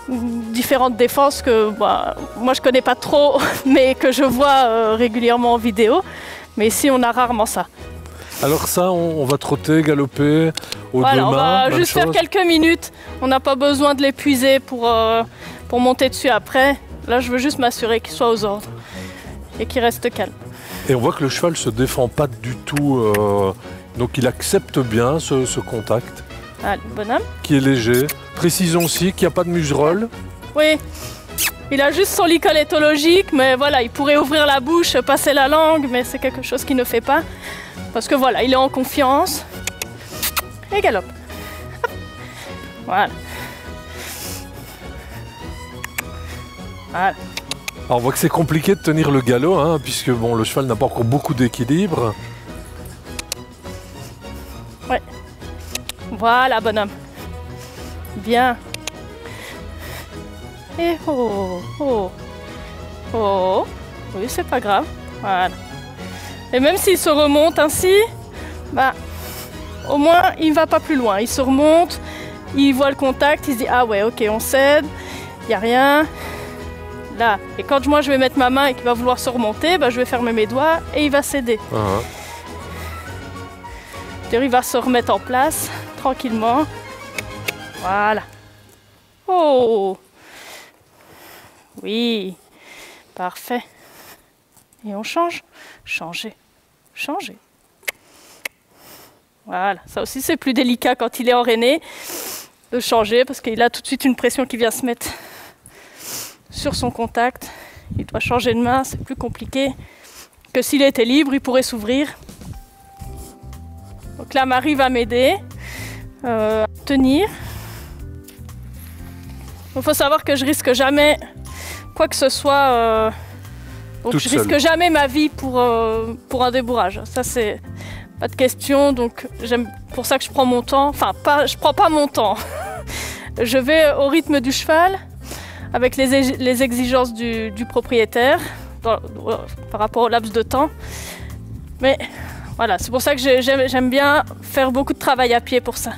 ou différentes défenses que bah, moi je connais pas trop mais que je vois euh, régulièrement en vidéo. Mais ici on a rarement ça. Alors ça, on, on va trotter, galoper, aux voilà, deux mains, on va juste chose. Faire quelques minutes. On n'a pas besoin de l'épuiser pour... Euh, pour monter dessus après. Là, je veux juste m'assurer qu'il soit aux ordres et qu'il reste calme. Et on voit que le cheval ne se défend pas du tout, euh, donc il accepte bien ce, ce contact. Allez, bonhomme. Qui est léger. Précisons aussi qu'il n'y a pas de muserolle. Oui, il a juste son licolétologique, mais voilà, il pourrait ouvrir la bouche, passer la langue, mais c'est quelque chose qu'il ne fait pas. Parce que voilà, il est en confiance. Et galope. Hop. Voilà. Voilà. Alors on voit que c'est compliqué de tenir le galop, hein, puisque bon, le cheval n'a pas encore beaucoup d'équilibre. Ouais. Voilà, bonhomme. Bien. Et oh, oh, oh. Oui, c'est pas grave. Voilà. Et même s'il se remonte ainsi, bah, au moins il ne va pas plus loin. Il se remonte, il voit le contact, il se dit ah ouais, ok, on cède, il n'y a rien. Là. Et quand moi je vais mettre ma main et qu'il va vouloir se remonter, bah, je vais fermer mes doigts et il va céder. Uh-huh. C'est-à-dire, il va se remettre en place tranquillement. Voilà. Oh. Oui. Parfait. Et on change. Changer. Changer. Voilà. Ça aussi, c'est plus délicat quand il est enrainé de changer parce qu'il a tout de suite une pression qui vient se mettre sur son contact, il doit changer de main, c'est plus compliqué que s'il était libre, il pourrait s'ouvrir. Donc là, Marie va m'aider euh, à tenir. Il faut savoir que je risque jamais quoi que ce soit, euh, donc Toute je seule. risque jamais ma vie pour, euh, pour un débourrage. Ça, c'est pas de question, donc j'aime pour ça que je prends mon temps. Enfin, pas, je prends pas mon temps. Je vais au rythme du cheval, avec les, les exigences du, du propriétaire dans, euh, par rapport au laps de temps. Mais voilà, c'est pour ça que j'aime bien faire beaucoup de travail à pied pour ça.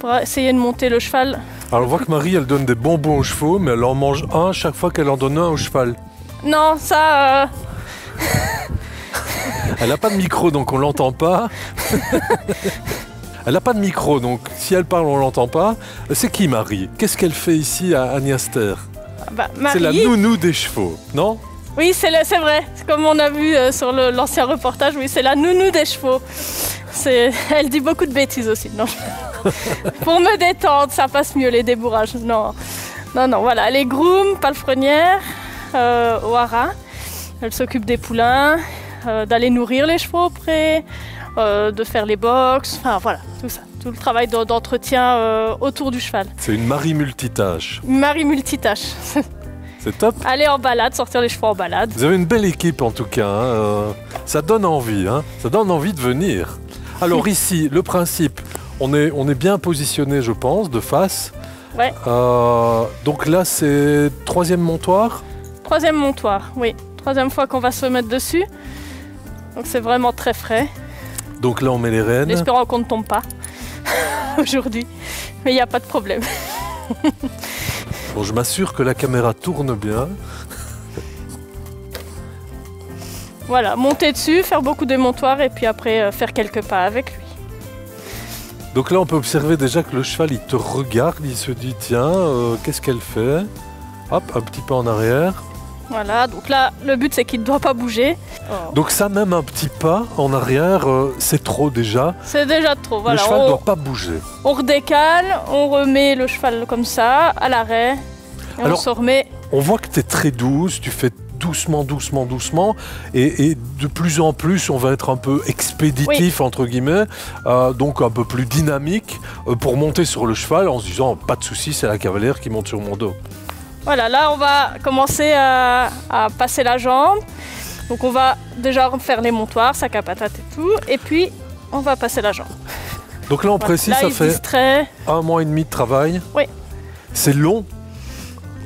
Pour essayer de monter le cheval. Alors on voit que Marie, elle donne des bonbons aux chevaux, mais elle en mange un chaque fois qu'elle en donne un au cheval. Non, ça... Euh... elle n'a pas de micro, donc on l'entend pas. Elle n'a pas de micro, donc si elle parle, on ne l'entend pas. C'est qui Marie? Qu'est-ce qu'elle fait ici à, à Niaster? Bah, Marie... C'est la nounou des chevaux, non? Oui, c'est vrai. Comme on a vu euh, sur l'ancien reportage, oui, c'est la nounou des chevaux. Elle dit beaucoup de bêtises aussi. Non. Pour me détendre, ça passe mieux, les débourrages. Non, non, non, voilà. Elle est groom, palefrenière, euh, au haras. Elle s'occupe des poulains, euh, d'aller nourrir les chevaux auprès, euh, de faire les boxes, enfin voilà, tout ça. Tout le travail d'entretien euh, autour du cheval. C'est une Marie multitâche. Une Marie multitâche. C'est top. Aller en balade, sortir les chevaux en balade. Vous avez une belle équipe en tout cas. Hein. Euh, ça donne envie, hein. Ça donne envie de venir. Alors ici, le principe, on est, on est bien positionné, je pense, de face. Ouais. Euh, donc là, c'est troisième montoir. Troisième montoir, oui. Troisième fois qu'on va se mettre dessus. Donc c'est vraiment très frais. Donc là, on met les rênes. Espérons qu'on ne tombe pas aujourd'hui. Mais il n'y a pas de problème. Bon, je m'assure que la caméra tourne bien. Voilà, monter dessus, faire beaucoup de montoirs et puis après faire quelques pas avec lui. Donc là, on peut observer déjà que le cheval, il te regarde, il se dit, tiens, euh, qu'est-ce qu'elle fait? Hop, un petit pas en arrière. Voilà, donc là, le but, c'est qu'il ne doit pas bouger. Oh. Donc ça, même un petit pas en arrière, euh, c'est trop déjà. C'est déjà trop, voilà. Le cheval ne doit pas bouger. On redécale, on remet le cheval comme ça, à l'arrêt, et on se remet. On voit que tu es très douce, tu fais doucement, doucement, doucement, et, et de plus en plus, on va être un peu expéditif, oui, entre guillemets, euh, donc un peu plus dynamique, euh, pour monter sur le cheval en se disant, pas de souci, c'est la cavalière qui monte sur mon dos. Voilà, là on va commencer à, à passer la jambe, donc on va déjà faire les montoirs, sac à patate et tout, et puis on va passer la jambe. Donc là on précise, là, ça fait distrait. un mois et demi de travail. Oui. C'est long?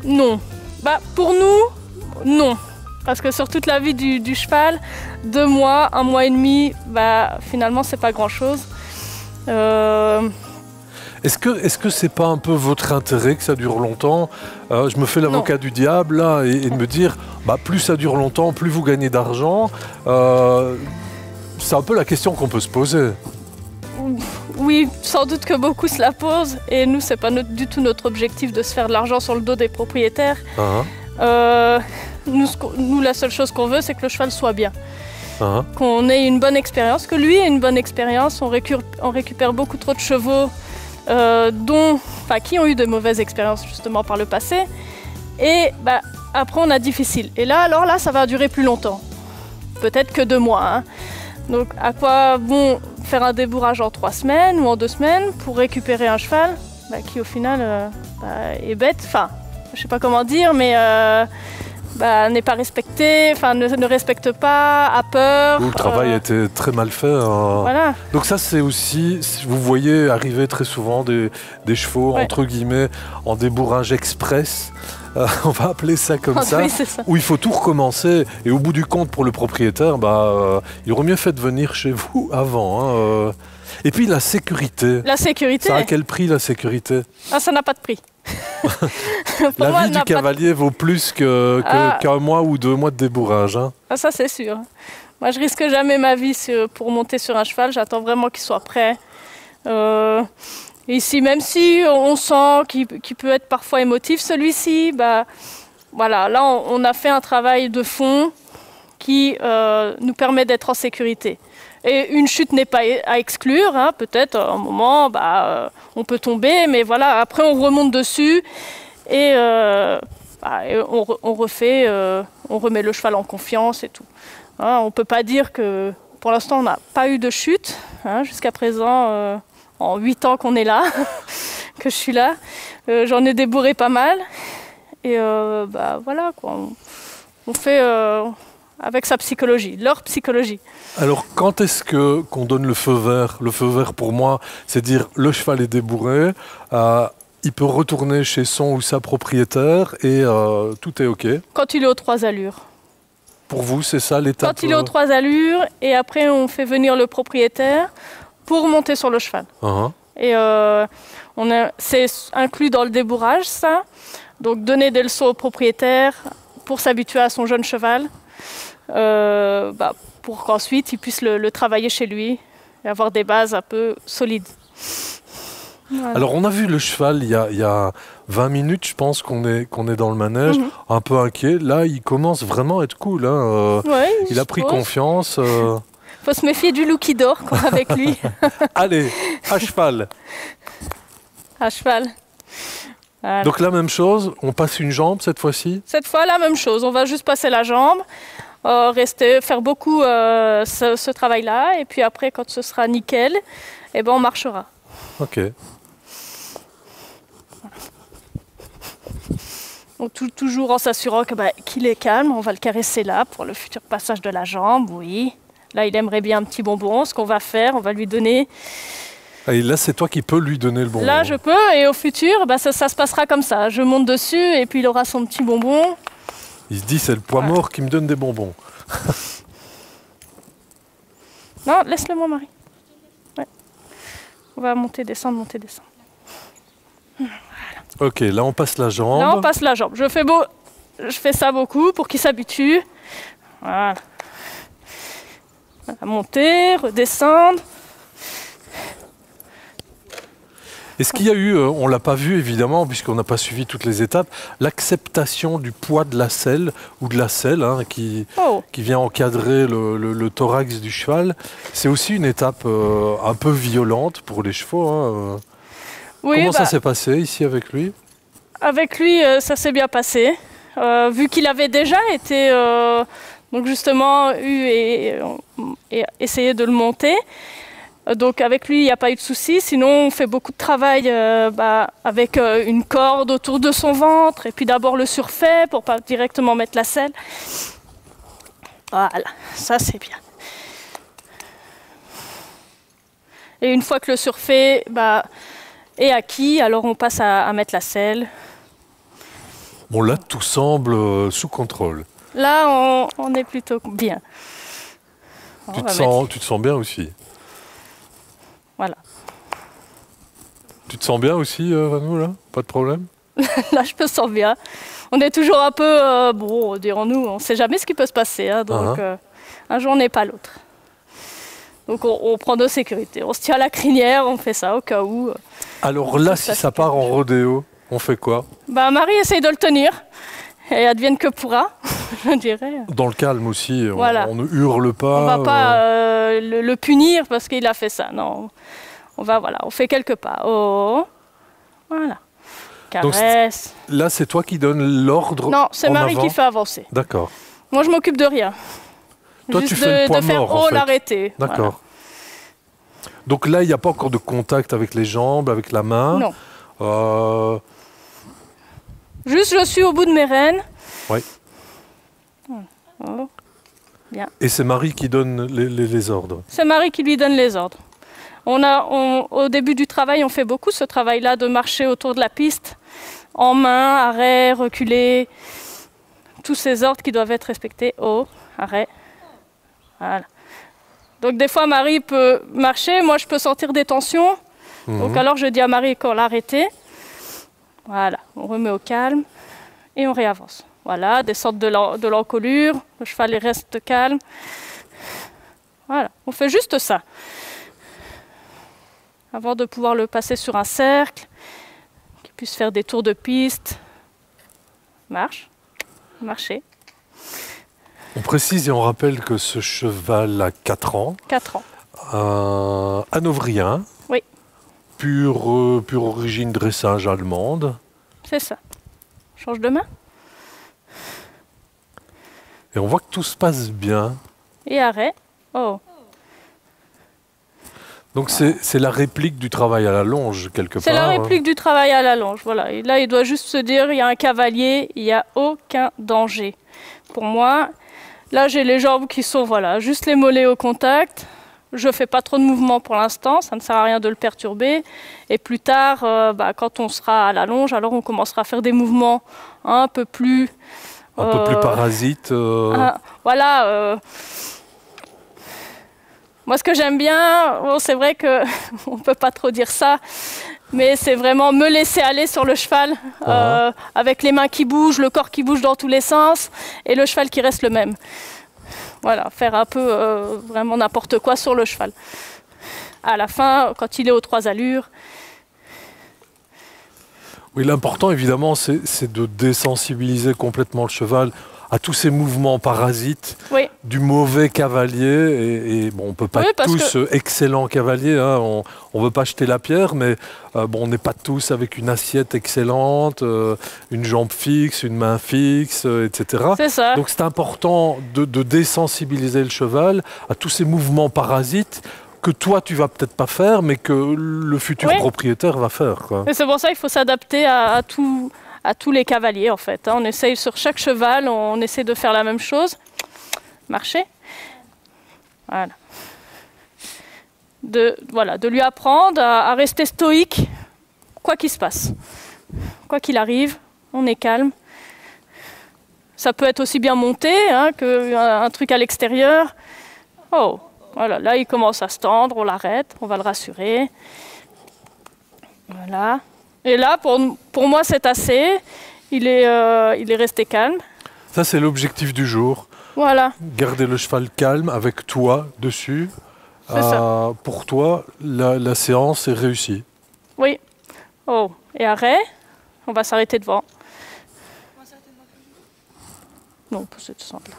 Non. Bah, pour nous, non, parce que sur toute la vie du, du cheval, deux mois, un mois et demi, bah, finalement c'est pas grand chose. Euh... Est-ce que est-ce que c'est pas un peu votre intérêt que ça dure longtemps? euh, Je me fais l'avocat du diable là, et, et de me dire, bah, plus ça dure longtemps, plus vous gagnez d'argent. Euh, c'est un peu la question qu'on peut se poser. Oui, sans doute que beaucoup se la posent, et nous c'est pas notre, du tout notre objectif de se faire de l'argent sur le dos des propriétaires. Uh-huh. Euh, nous, nous, la seule chose qu'on veut, c'est que le cheval soit bien, uh-huh, qu'on ait une bonne expérience, que lui ait une bonne expérience. On récupère, on récupère beaucoup trop de chevaux euh, dont, enfin, qui ont eu de mauvaises expériences justement par le passé, et bah, après on a difficile. Et là, alors là, ça va durer plus longtemps, peut-être que deux mois. Hein. Donc, à quoi bon faire un débourrage en trois semaines ou en deux semaines pour récupérer un cheval bah, qui au final euh, bah, est bête, enfin. Je ne sais pas comment dire, mais euh, bah, n'est pas respecté, enfin ne, ne respecte pas, a peur. Où le travail euh... a été très mal fait. Hein. Voilà. Donc ça, c'est aussi, vous voyez arriver très souvent des, des chevaux, ouais, entre guillemets, en débourrage express. Euh, on va appeler ça comme ça, oui, ça, où il faut tout recommencer. Et au bout du compte, pour le propriétaire, bah, euh, il aurait mieux fait de venir chez vous avant. Hein, euh. Et puis la sécurité. La sécurité. Ça a quel prix, la sécurité? Ah, ça n'a pas de prix. La moi, vie du cavalier de... vaut plus que, que, ah, qu'un mois ou deux mois de débourrage. Hein. Ah, ça c'est sûr. Moi je risque jamais ma vie pour monter sur un cheval, j'attends vraiment qu'il soit prêt. Euh, ici, même si on sent qu'il qu'il peut être parfois émotif, celui-ci, bah, voilà, là on, on a fait un travail de fond qui euh, nous permet d'être en sécurité. Et une chute n'est pas à exclure, hein, peut-être à un moment, bah, euh, on peut tomber, mais voilà, après on remonte dessus et, euh, bah, et on, re on refait, euh, on remet le cheval en confiance et tout. Hein, on ne peut pas dire que, pour l'instant, on n'a pas eu de chute, hein, jusqu'à présent, euh, en huit ans qu'on est là, que je suis là, euh, j'en ai débourré pas mal. Et euh, bah, voilà, quoi, on, on fait... Euh, avec sa psychologie, leur psychologie. Alors, quand est-ce que qu'on donne le feu vert? Le feu vert, pour moi, c'est dire le cheval est débourré, euh, il peut retourner chez son ou sa propriétaire et euh, tout est OK. Quand il est aux trois allures. Pour vous, c'est ça l'étape? Quand il est aux trois allures et après, on fait venir le propriétaire pour monter sur le cheval. Uh-huh. Et euh, c'est inclus dans le débourrage, ça. Donc, donner des leçons au propriétaire pour s'habituer à son jeune cheval. Euh, bah, pour qu'ensuite il puisse le, le travailler chez lui et avoir des bases un peu solides. Voilà. Alors, on a vu le cheval il y a, il y a vingt minutes, je pense, qu'on est, qu'on est dans le manège, mm -hmm. un peu inquiet. Là, il commence vraiment à être cool. Hein. Euh, ouais, il a pris pense. confiance. Euh... Faut se méfier du loup qui dort quoi, avec lui. Allez, à cheval. À cheval. Voilà. Donc, la même chose, on passe une jambe cette fois-ci? Cette fois, la même chose. On va juste passer la jambe, euh, rester, faire beaucoup euh, ce, ce travail-là. Et puis après, quand ce sera nickel, eh ben, on marchera. Ok. Donc, tout, toujours en s'assurant qu'il bah, qu'il est calme, on va le caresser là pour le futur passage de la jambe, oui. Là, il aimerait bien un petit bonbon. Ce qu'on va faire, on va lui donner... Ah, et là, c'est toi qui peux lui donner le bonbon. Là, je peux. Et au futur, bah, ça, ça se passera comme ça. Je monte dessus et puis il aura son petit bonbon. Il se dit, c'est le poids mort qui me donne des bonbons. Non, laisse-le moi, Marie. Ouais. On va monter, descendre, monter, descendre. Ok, là on passe la jambe. Là on passe la jambe. Je fais, beau... je fais ça beaucoup pour qu'il s'habitue. Voilà. Voilà. Monter, redescendre. Est-ce qu'il y a eu, euh, on ne l'a pas vu évidemment, puisqu'on n'a pas suivi toutes les étapes, l'acceptation du poids de la selle, ou de la selle hein, qui, oh. qui vient encadrer le, le, le thorax du cheval? C'est aussi une étape euh, un peu violente pour les chevaux. Hein. Oui, Comment bah, ça s'est passé ici avec lui? Avec lui, euh, ça s'est bien passé. Euh, vu qu'il avait déjà été, euh, donc justement, eu et, et essayé de le monter. Euh, donc avec lui, il n'y a pas eu de souci. Sinon, on fait beaucoup de travail euh, bah, avec euh, une corde autour de son ventre. Et puis d'abord le surfait pour ne pas directement mettre la selle. Voilà, ça c'est bien. Et une fois que le surfait... Bah, Et à qui? Alors on passe à, à mettre la selle. Bon là, tout semble euh, sous contrôle. Là, on, on est plutôt bien. Alors, tu, te sens, mettre... tu te sens bien aussi? Voilà. Tu te sens bien aussi, euh, Vanou, là? Pas de problème? Là, je me sens bien. On est toujours un peu, euh, bon, dirons-nous, on ne sait jamais ce qui peut se passer. Hein, donc, uh-huh. euh, un jour n'est pas l'autre. Donc on, on prend nos sécurités. On se tient à la crinière, on fait ça au cas où. Euh, Alors là, si ça part en rodéo, on fait quoi? Bah, Marie essaye de le tenir, et advienne que pourra, je dirais. Dans le calme aussi, on, voilà. on ne hurle pas. On ne va pas euh... Euh, le, le punir parce qu'il a fait ça, non. On va, voilà, on fait quelques pas. Oh, voilà. Caresse. Donc, là, c'est toi qui donne l'ordre? Non, c'est Marie avant. qui fait avancer. D'accord. Moi, je m'occupe de rien. Toi, Juste tu de, fais le poids de mort, faire en fait. l'arrêter. D'accord. Voilà. Donc là, il n'y a pas encore de contact avec les jambes, avec la main? Non. Euh... Juste, je suis au bout de mes rênes. Oui. Oh. Bien. Et c'est Marie qui donne les, les, les ordres? C'est Marie qui lui donne les ordres. On a, on, au début du travail, on fait beaucoup ce travail-là de marcher autour de la piste, en main, arrêt, reculer. Tous ces ordres qui doivent être respectés. Oh, arrêt. Voilà. Donc des fois, Marie peut marcher, moi je peux sentir des tensions. Mmh. Donc alors je dis à Marie qu'on l'arrêter. Voilà, on remet au calme et on réavance. Voilà, descendre de l'encolure, le cheval reste calme. Voilà, on fait juste ça. Avant de pouvoir le passer sur un cercle, qu'il puisse faire des tours de piste. Marche, marcher. On précise et on rappelle que ce cheval a quatre ans. quatre ans. Euh, hanovrien. Oui. Pure, euh, pure origine dressage allemande. C'est ça. Change de main. Et on voit que tout se passe bien. Et arrêt. Oh. Donc voilà. C'est la réplique du travail à la longe, quelque part. C'est la réplique hein. du travail à la longe, voilà. Et là, il doit juste se dire, il y a un cavalier, il n'y a aucun danger. Pour moi... Là, j'ai les jambes qui sont, voilà, juste les mollets au contact. Je ne fais pas trop de mouvements pour l'instant, ça ne sert à rien de le perturber. Et plus tard, euh, bah, quand on sera à la longe, alors on commencera à faire des mouvements un peu plus... Un euh, peu plus parasites. Euh... Euh, voilà. Euh... Moi, ce que j'aime bien, bon, c'est vrai qu'on ne peut pas trop dire ça, mais c'est vraiment me laisser aller sur le cheval, ah. euh, avec les mains qui bougent, le corps qui bouge dans tous les sens, et le cheval qui reste le même. Voilà, faire un peu euh, vraiment n'importe quoi sur le cheval. à la fin, quand il est aux trois allures. Oui, l'important, évidemment, c'est de désensibiliser complètement le cheval à tous ces mouvements parasites oui. du mauvais cavalier. Et, et bon, on ne peut pas oui, tous que... excellents cavaliers, hein, on ne veut pas jeter la pierre, mais euh, bon, on n'est pas tous avec une assiette excellente, euh, une jambe fixe, une main fixe, euh, et cetera. C'est ça. Donc c'est important de, de désensibiliser le cheval à tous ces mouvements parasites que toi, tu ne vas peut-être pas faire, mais que le futur oui. propriétaire va faire. C'est pour ça qu'il faut s'adapter à, à tout... à tous les cavaliers en fait. On essaye sur chaque cheval, on essaie de faire la même chose. Marcher. Voilà. De, voilà, de lui apprendre à, à rester stoïque, quoi qu'il se passe. Quoi qu'il arrive, on est calme. Ça peut être aussi bien monté hein, qu'un un truc à l'extérieur. Oh, voilà, là il commence à se tendre, on l'arrête, on va le rassurer. Voilà. Et là, pour, pour moi, c'est assez. Il est, euh, il est resté calme. Ça, c'est l'objectif du jour. Voilà. Garder le cheval calme avec toi dessus. C'est euh, ça. Pour toi, la, la séance est réussie. Oui. Oh, et arrêt. On va s'arrêter devant. On va s'arrêter devant. Non, c'est tout simple.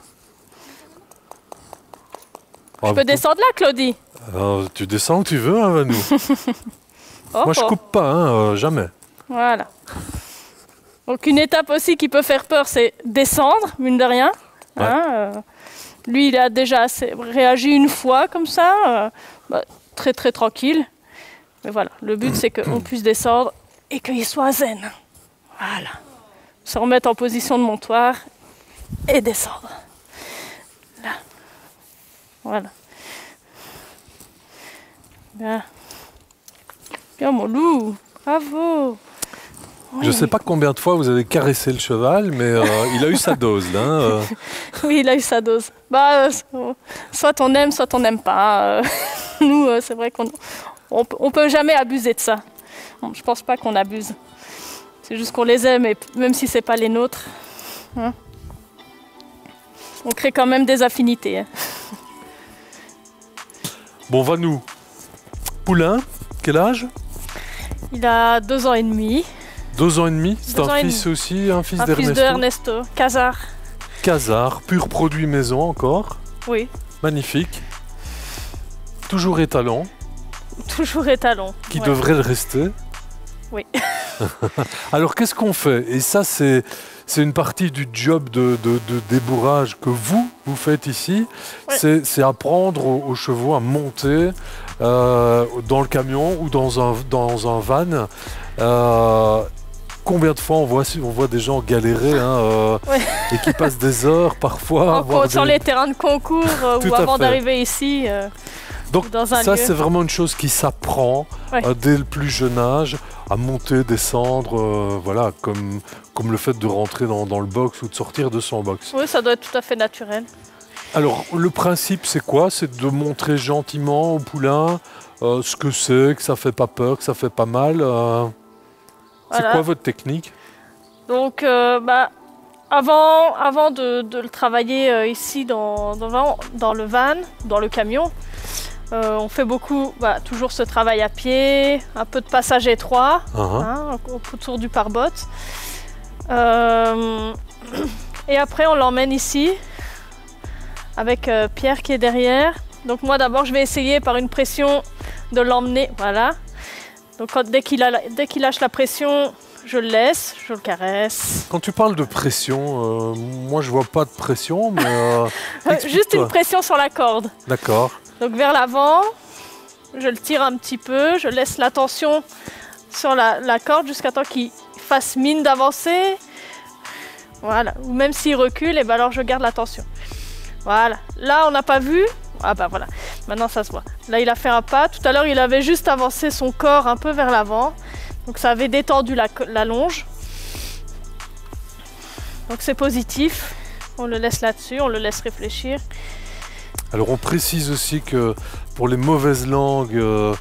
Ah, Je peux descendre là, Claudie? Alors, tu descends où tu veux, hein, Vanou. Oh, moi, je coupe pas, hein, euh, jamais. Voilà. Donc, une étape aussi qui peut faire peur, c'est descendre, mine de rien. Ouais. Hein, euh, lui, il a déjà réagi une fois comme ça, euh, bah, très, très tranquille. Mais voilà, le but, c'est qu'on puisse descendre et qu'il soit zen. Voilà. Se remettre en position de montoire et descendre. Là. Voilà. Bien. Bien mon loup, bravo. Oui. Je ne sais pas combien de fois vous avez caressé le cheval, mais euh, il a eu sa dose. Là, euh. Oui, il a eu sa dose. Bah, euh, soit on aime, soit on n'aime pas. Euh, nous, euh, c'est vrai qu'on on, on peut jamais abuser de ça. Bon, je ne pense pas qu'on abuse. C'est juste qu'on les aime, et même si ce n'est pas les nôtres. Hein, on crée quand même des affinités. Hein. Bon, Vanou. Poulain, quel âge? Il a deux ans et demi. Deux ans et demi? C'est un fils aussi, un fils d'Ernesto? Un fils d'Ernesto, Casar. Casar, pur produit maison encore. Oui. Magnifique. Toujours étalon. Toujours étalon. Qui ouais. devrait le rester. Oui. Alors qu'est-ce qu'on fait? Et ça, c'est une partie du job de, de, de débourrage que vous, vous faites ici. Ouais. C'est apprendre aux, aux chevaux à monter. Euh, dans le camion ou dans un, dans un van, euh, combien de fois on voit, on voit des gens galérer hein, euh, ouais. et qui passent des heures parfois des... sur les terrains de concours euh, ou avant d'arriver ici euh, donc dans un ça c'est vraiment une chose qui s'apprend ouais. euh, dès le plus jeune âge à monter, descendre euh, voilà, comme, comme le fait de rentrer dans, dans le box ou de sortir de son box. Oui, ça doit être tout à fait naturel. Alors, le principe, c'est quoi? C'est de montrer gentiment au poulain euh, ce que c'est, que ça fait pas peur, que ça fait pas mal. Euh... Voilà. C'est quoi votre technique? Donc, euh, bah, avant, avant de, de le travailler euh, ici, dans, dans, dans le van, dans le camion, euh, on fait beaucoup, bah, toujours ce travail à pied, un peu de passage étroit, uh-huh. hein, autour du pare-bottes. Euh, et après, on l'emmène ici. Avec euh, Pierre qui est derrière. Donc moi d'abord je vais essayer par une pression de l'emmener, voilà. Donc quand, dès qu'il qu'il lâche la pression, je le laisse, je le caresse. Quand tu parles de pression, euh, moi je vois pas de pression, mais... Euh, juste une pression sur la corde. D'accord. Donc vers l'avant, je le tire un petit peu, je laisse la tension sur la, la corde jusqu'à temps qu'il fasse mine d'avancer. Voilà, ou même s'il recule, et ben alors je garde la tension. Voilà, là on n'a pas vu, ah bah voilà, maintenant ça se voit. Là il a fait un pas, tout à l'heure il avait juste avancé son corps un peu vers l'avant, donc ça avait détendu la, la longe. Donc c'est positif, on le laisse là-dessus, on le laisse réfléchir. Alors on précise aussi que pour les mauvaises langues euh,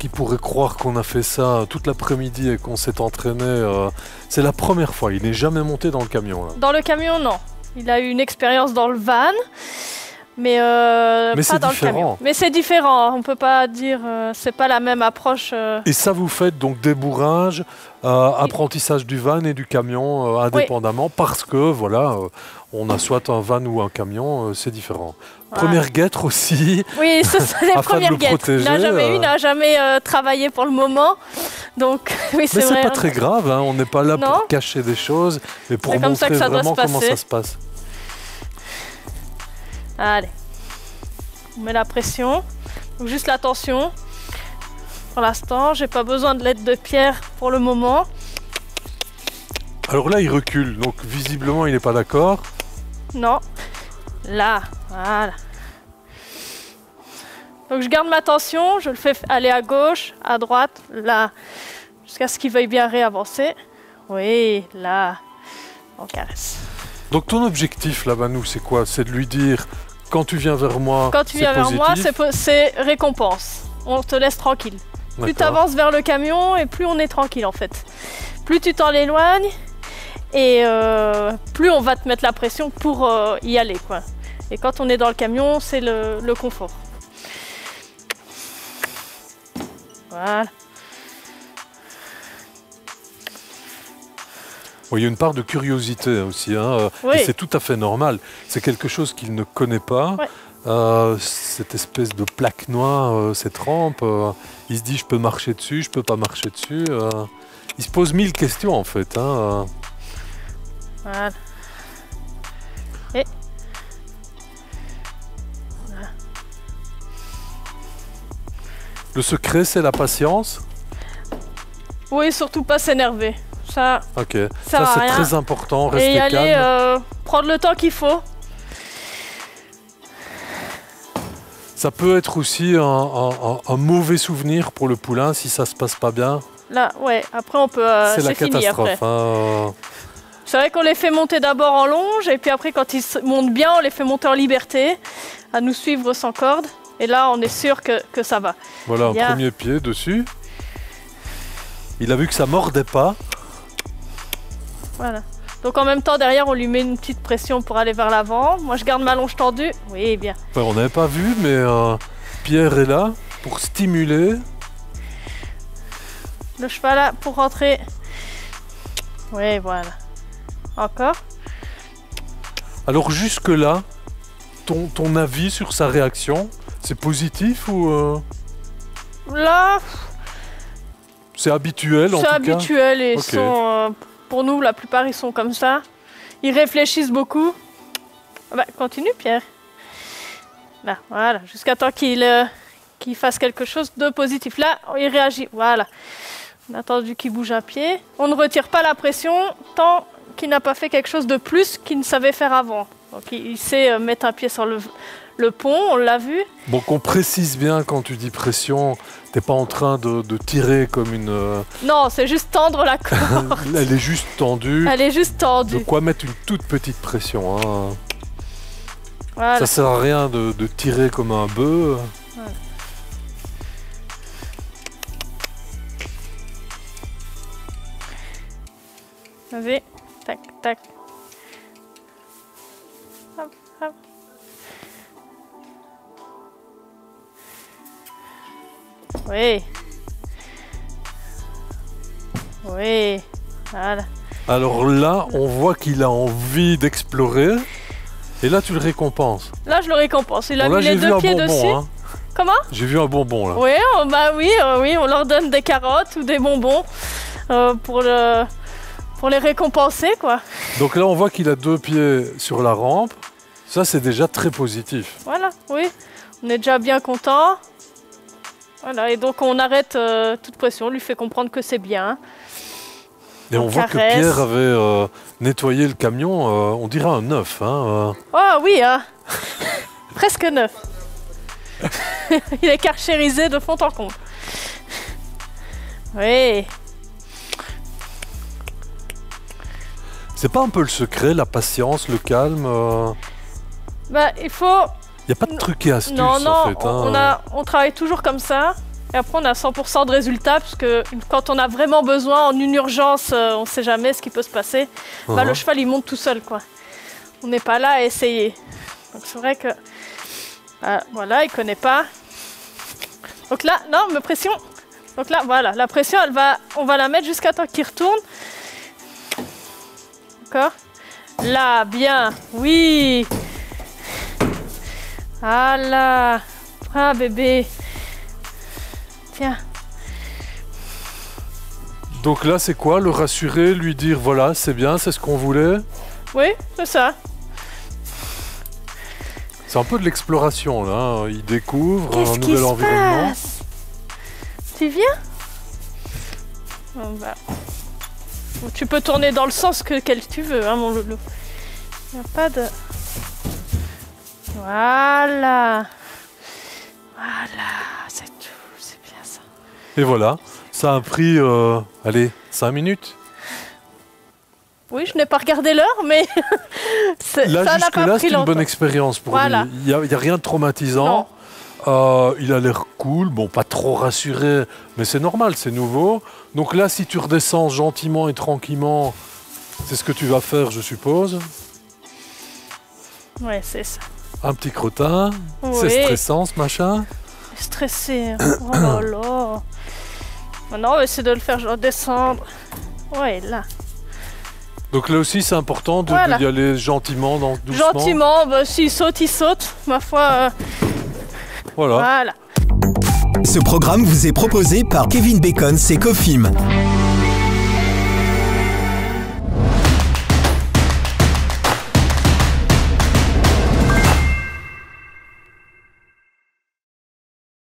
qui pourraient croire qu'on a fait ça toute l'après-midi et qu'on s'est entraîné, euh, c'est la première fois, il n'est jamais monté dans le camion. Là. Dans le camion, non. Il a eu une expérience dans le van, mais, euh, mais pas dans différent. le camion. Mais c'est différent, on peut pas dire, euh, c'est pas la même approche. Euh... Et ça, vous faites donc débourrage, euh, apprentissage du van et du camion euh, indépendamment, oui. parce que voilà, euh, on a soit un van ou un camion, euh, c'est différent. Voilà. Première guêtre aussi. Oui, ce sont les premières le guêtres. Il n'a jamais, eu, n'a jamais euh, travaillé pour le moment. Donc, oui, c'est vrai. Mais c'est pas très grave, hein. On n'est pas là non. pour cacher des choses, mais pour montrer ça ça vraiment comment ça se passe. Allez, on met la pression, donc juste la tension. Pour l'instant, j'ai pas besoin de l'aide de Pierre pour le moment. Alors là, il recule, donc visiblement, il n'est pas d'accord. Non, là, voilà. Donc je garde ma tension, je le fais aller à gauche, à droite, là, jusqu'à ce qu'il veuille bien réavancer. Oui, là, on caresse. Donc ton objectif là, Vanou, c'est quoi? C'est de lui dire, quand tu viens vers moi, Quand tu viens vers moi, c'est récompense. On te laisse tranquille. Plus tu avances vers le camion et plus on est tranquille en fait. Plus tu t'en éloignes et euh, plus on va te mettre la pression pour euh, y aller, quoi. Et quand on est dans le camion, c'est le, le confort. Voilà. Oui, il y a une part de curiosité aussi, hein, oui. et c'est tout à fait normal. C'est quelque chose qu'il ne connaît pas, ouais. euh, cette espèce de plaque noire, euh, cette rampe. Euh, il se dit, je peux marcher dessus, je peux pas marcher dessus. Euh, il se pose mille questions en fait. Hein. Voilà. Et... voilà. Le secret, c'est la patience? Oui, surtout pas s'énerver. Ça, okay. ça, ça c'est très important, rester calme. Et aller euh, prendre le temps qu'il faut. Ça peut être aussi un, un, un, un mauvais souvenir pour le poulain si ça se passe pas bien. Là, ouais, après on peut... Euh, c'est la catastrophe. Hein. C'est vrai qu'on les fait monter d'abord en longe et puis après quand ils montent bien, on les fait monter en liberté, à nous suivre sans corde. Et là, on est sûr que, que ça va. Voilà, un a... premier pied dessus. Il a vu que ça mordait pas. Voilà. Donc en même temps, derrière, on lui met une petite pression pour aller vers l'avant. Moi, je garde ma longe tendue. Oui, bien. Enfin, on n'avait pas vu, mais euh, Pierre est là pour stimuler. Le cheval là pour rentrer. Oui, voilà. Encore. Alors jusque-là, ton, ton avis sur sa réaction, c'est positif ou... Euh... Là... C'est habituel en tout cas. C'est habituel et okay. ils sont... Euh... Pour nous, la plupart, ils sont comme ça. Ils réfléchissent beaucoup. Bah, continue, Pierre. Là, voilà. Jusqu'à temps qu'il euh, qu'il fasse quelque chose de positif. Là, il réagit. Voilà. On a attendu qu'il bouge un pied. On ne retire pas la pression tant qu'il n'a pas fait quelque chose de plus qu'il ne savait faire avant. Donc, il, il sait euh, mettre un pied sur le, le pont, on l'a vu. Donc, on précise bien quand tu dis pression... T'es pas en train de, de tirer comme une... Euh... Non, c'est juste tendre la corde. Elle est juste tendue. Elle est juste tendue. De quoi mettre une toute petite pression. Hein. Voilà. Ça sert à rien de, de tirer comme un bœuf. Voilà. Vas-y. Tac, tac. Hop, hop. Oui. Oui. Voilà. Alors là, on voit qu'il a envie d'explorer. Et là, tu le récompenses. Là, je le récompense. Il a bon, mis là, les deux pieds bonbon, dessus. Hein. Comment? J'ai vu un bonbon là. Oui, on, bah oui, euh, oui, on leur donne des carottes ou des bonbons euh, pour, le, pour les récompenser, quoi. Donc là, on voit qu'il a deux pieds sur la rampe. Ça, c'est déjà très positif. Voilà, oui. On est déjà bien content. Voilà, et donc on arrête euh, toute pression, on lui fait comprendre que c'est bien. Et on, on voit caresse. que Pierre avait euh, nettoyé le camion, euh, on dirait un neuf. Hein, euh. Oh oui, hein. Presque neuf. Il est carchérisé de fond en comble. Oui. C'est pas un peu le secret, la patience, le calme euh... Bah, il faut... Il n'y a pas de truc et astuce non, non, en fait. Non, on, hein. on, on travaille toujours comme ça. Et après, on a cent pour cent de résultats, parce que quand on a vraiment besoin, en une urgence, euh, on ne sait jamais ce qui peut se passer. Uh-huh. Bah, le cheval, il monte tout seul, quoi. On n'est pas là à essayer. Donc c'est vrai que Ah, voilà, il connaît pas. Donc là, norme pression. Donc là, voilà, la pression, elle va, on va la mettre jusqu'à temps qu'il retourne. D'accord. Là, bien, oui. Ah là, ah bébé. Tiens. Donc là, c'est quoi? Le rassurer, lui dire, voilà, c'est bien, c'est ce qu'on voulait? Oui, c'est ça. C'est un peu de l'exploration, là. Il découvre un nouvel environnement. Qu'est-ce qui se passe? Tu viens? Bon, bah. Tu peux tourner dans le sens que quel tu veux, hein, mon loulou. Il n'y a pas de... Voilà. Voilà, c'est tout. C'est bien ça. Et voilà. Ça a pris, euh, allez, cinq minutes. Oui, je n'ai pas regardé l'heure, mais là, ça n'a pas là, pris longtemps. Une bonne expérience pour voilà. lui. Il n'y a, a rien de traumatisant. Euh, il a l'air cool, bon, pas trop rassuré, mais c'est normal, c'est nouveau. Donc là, si tu redescends gentiment et tranquillement, c'est ce que tu vas faire, je suppose. Ouais, c'est ça. Un petit crottin, oui. C'est stressant, ce machin. Stressé, oh là là. Maintenant, on va essayer de le faire redescendre. Ouais, là. Donc là aussi, c'est important d'y voilà. aller gentiment, dans, doucement. Gentiment, bah, s'il saute, il saute. Ma foi. Euh... Voilà. Voilà. Ce programme vous est proposé par Kevin Bacon's Cofim.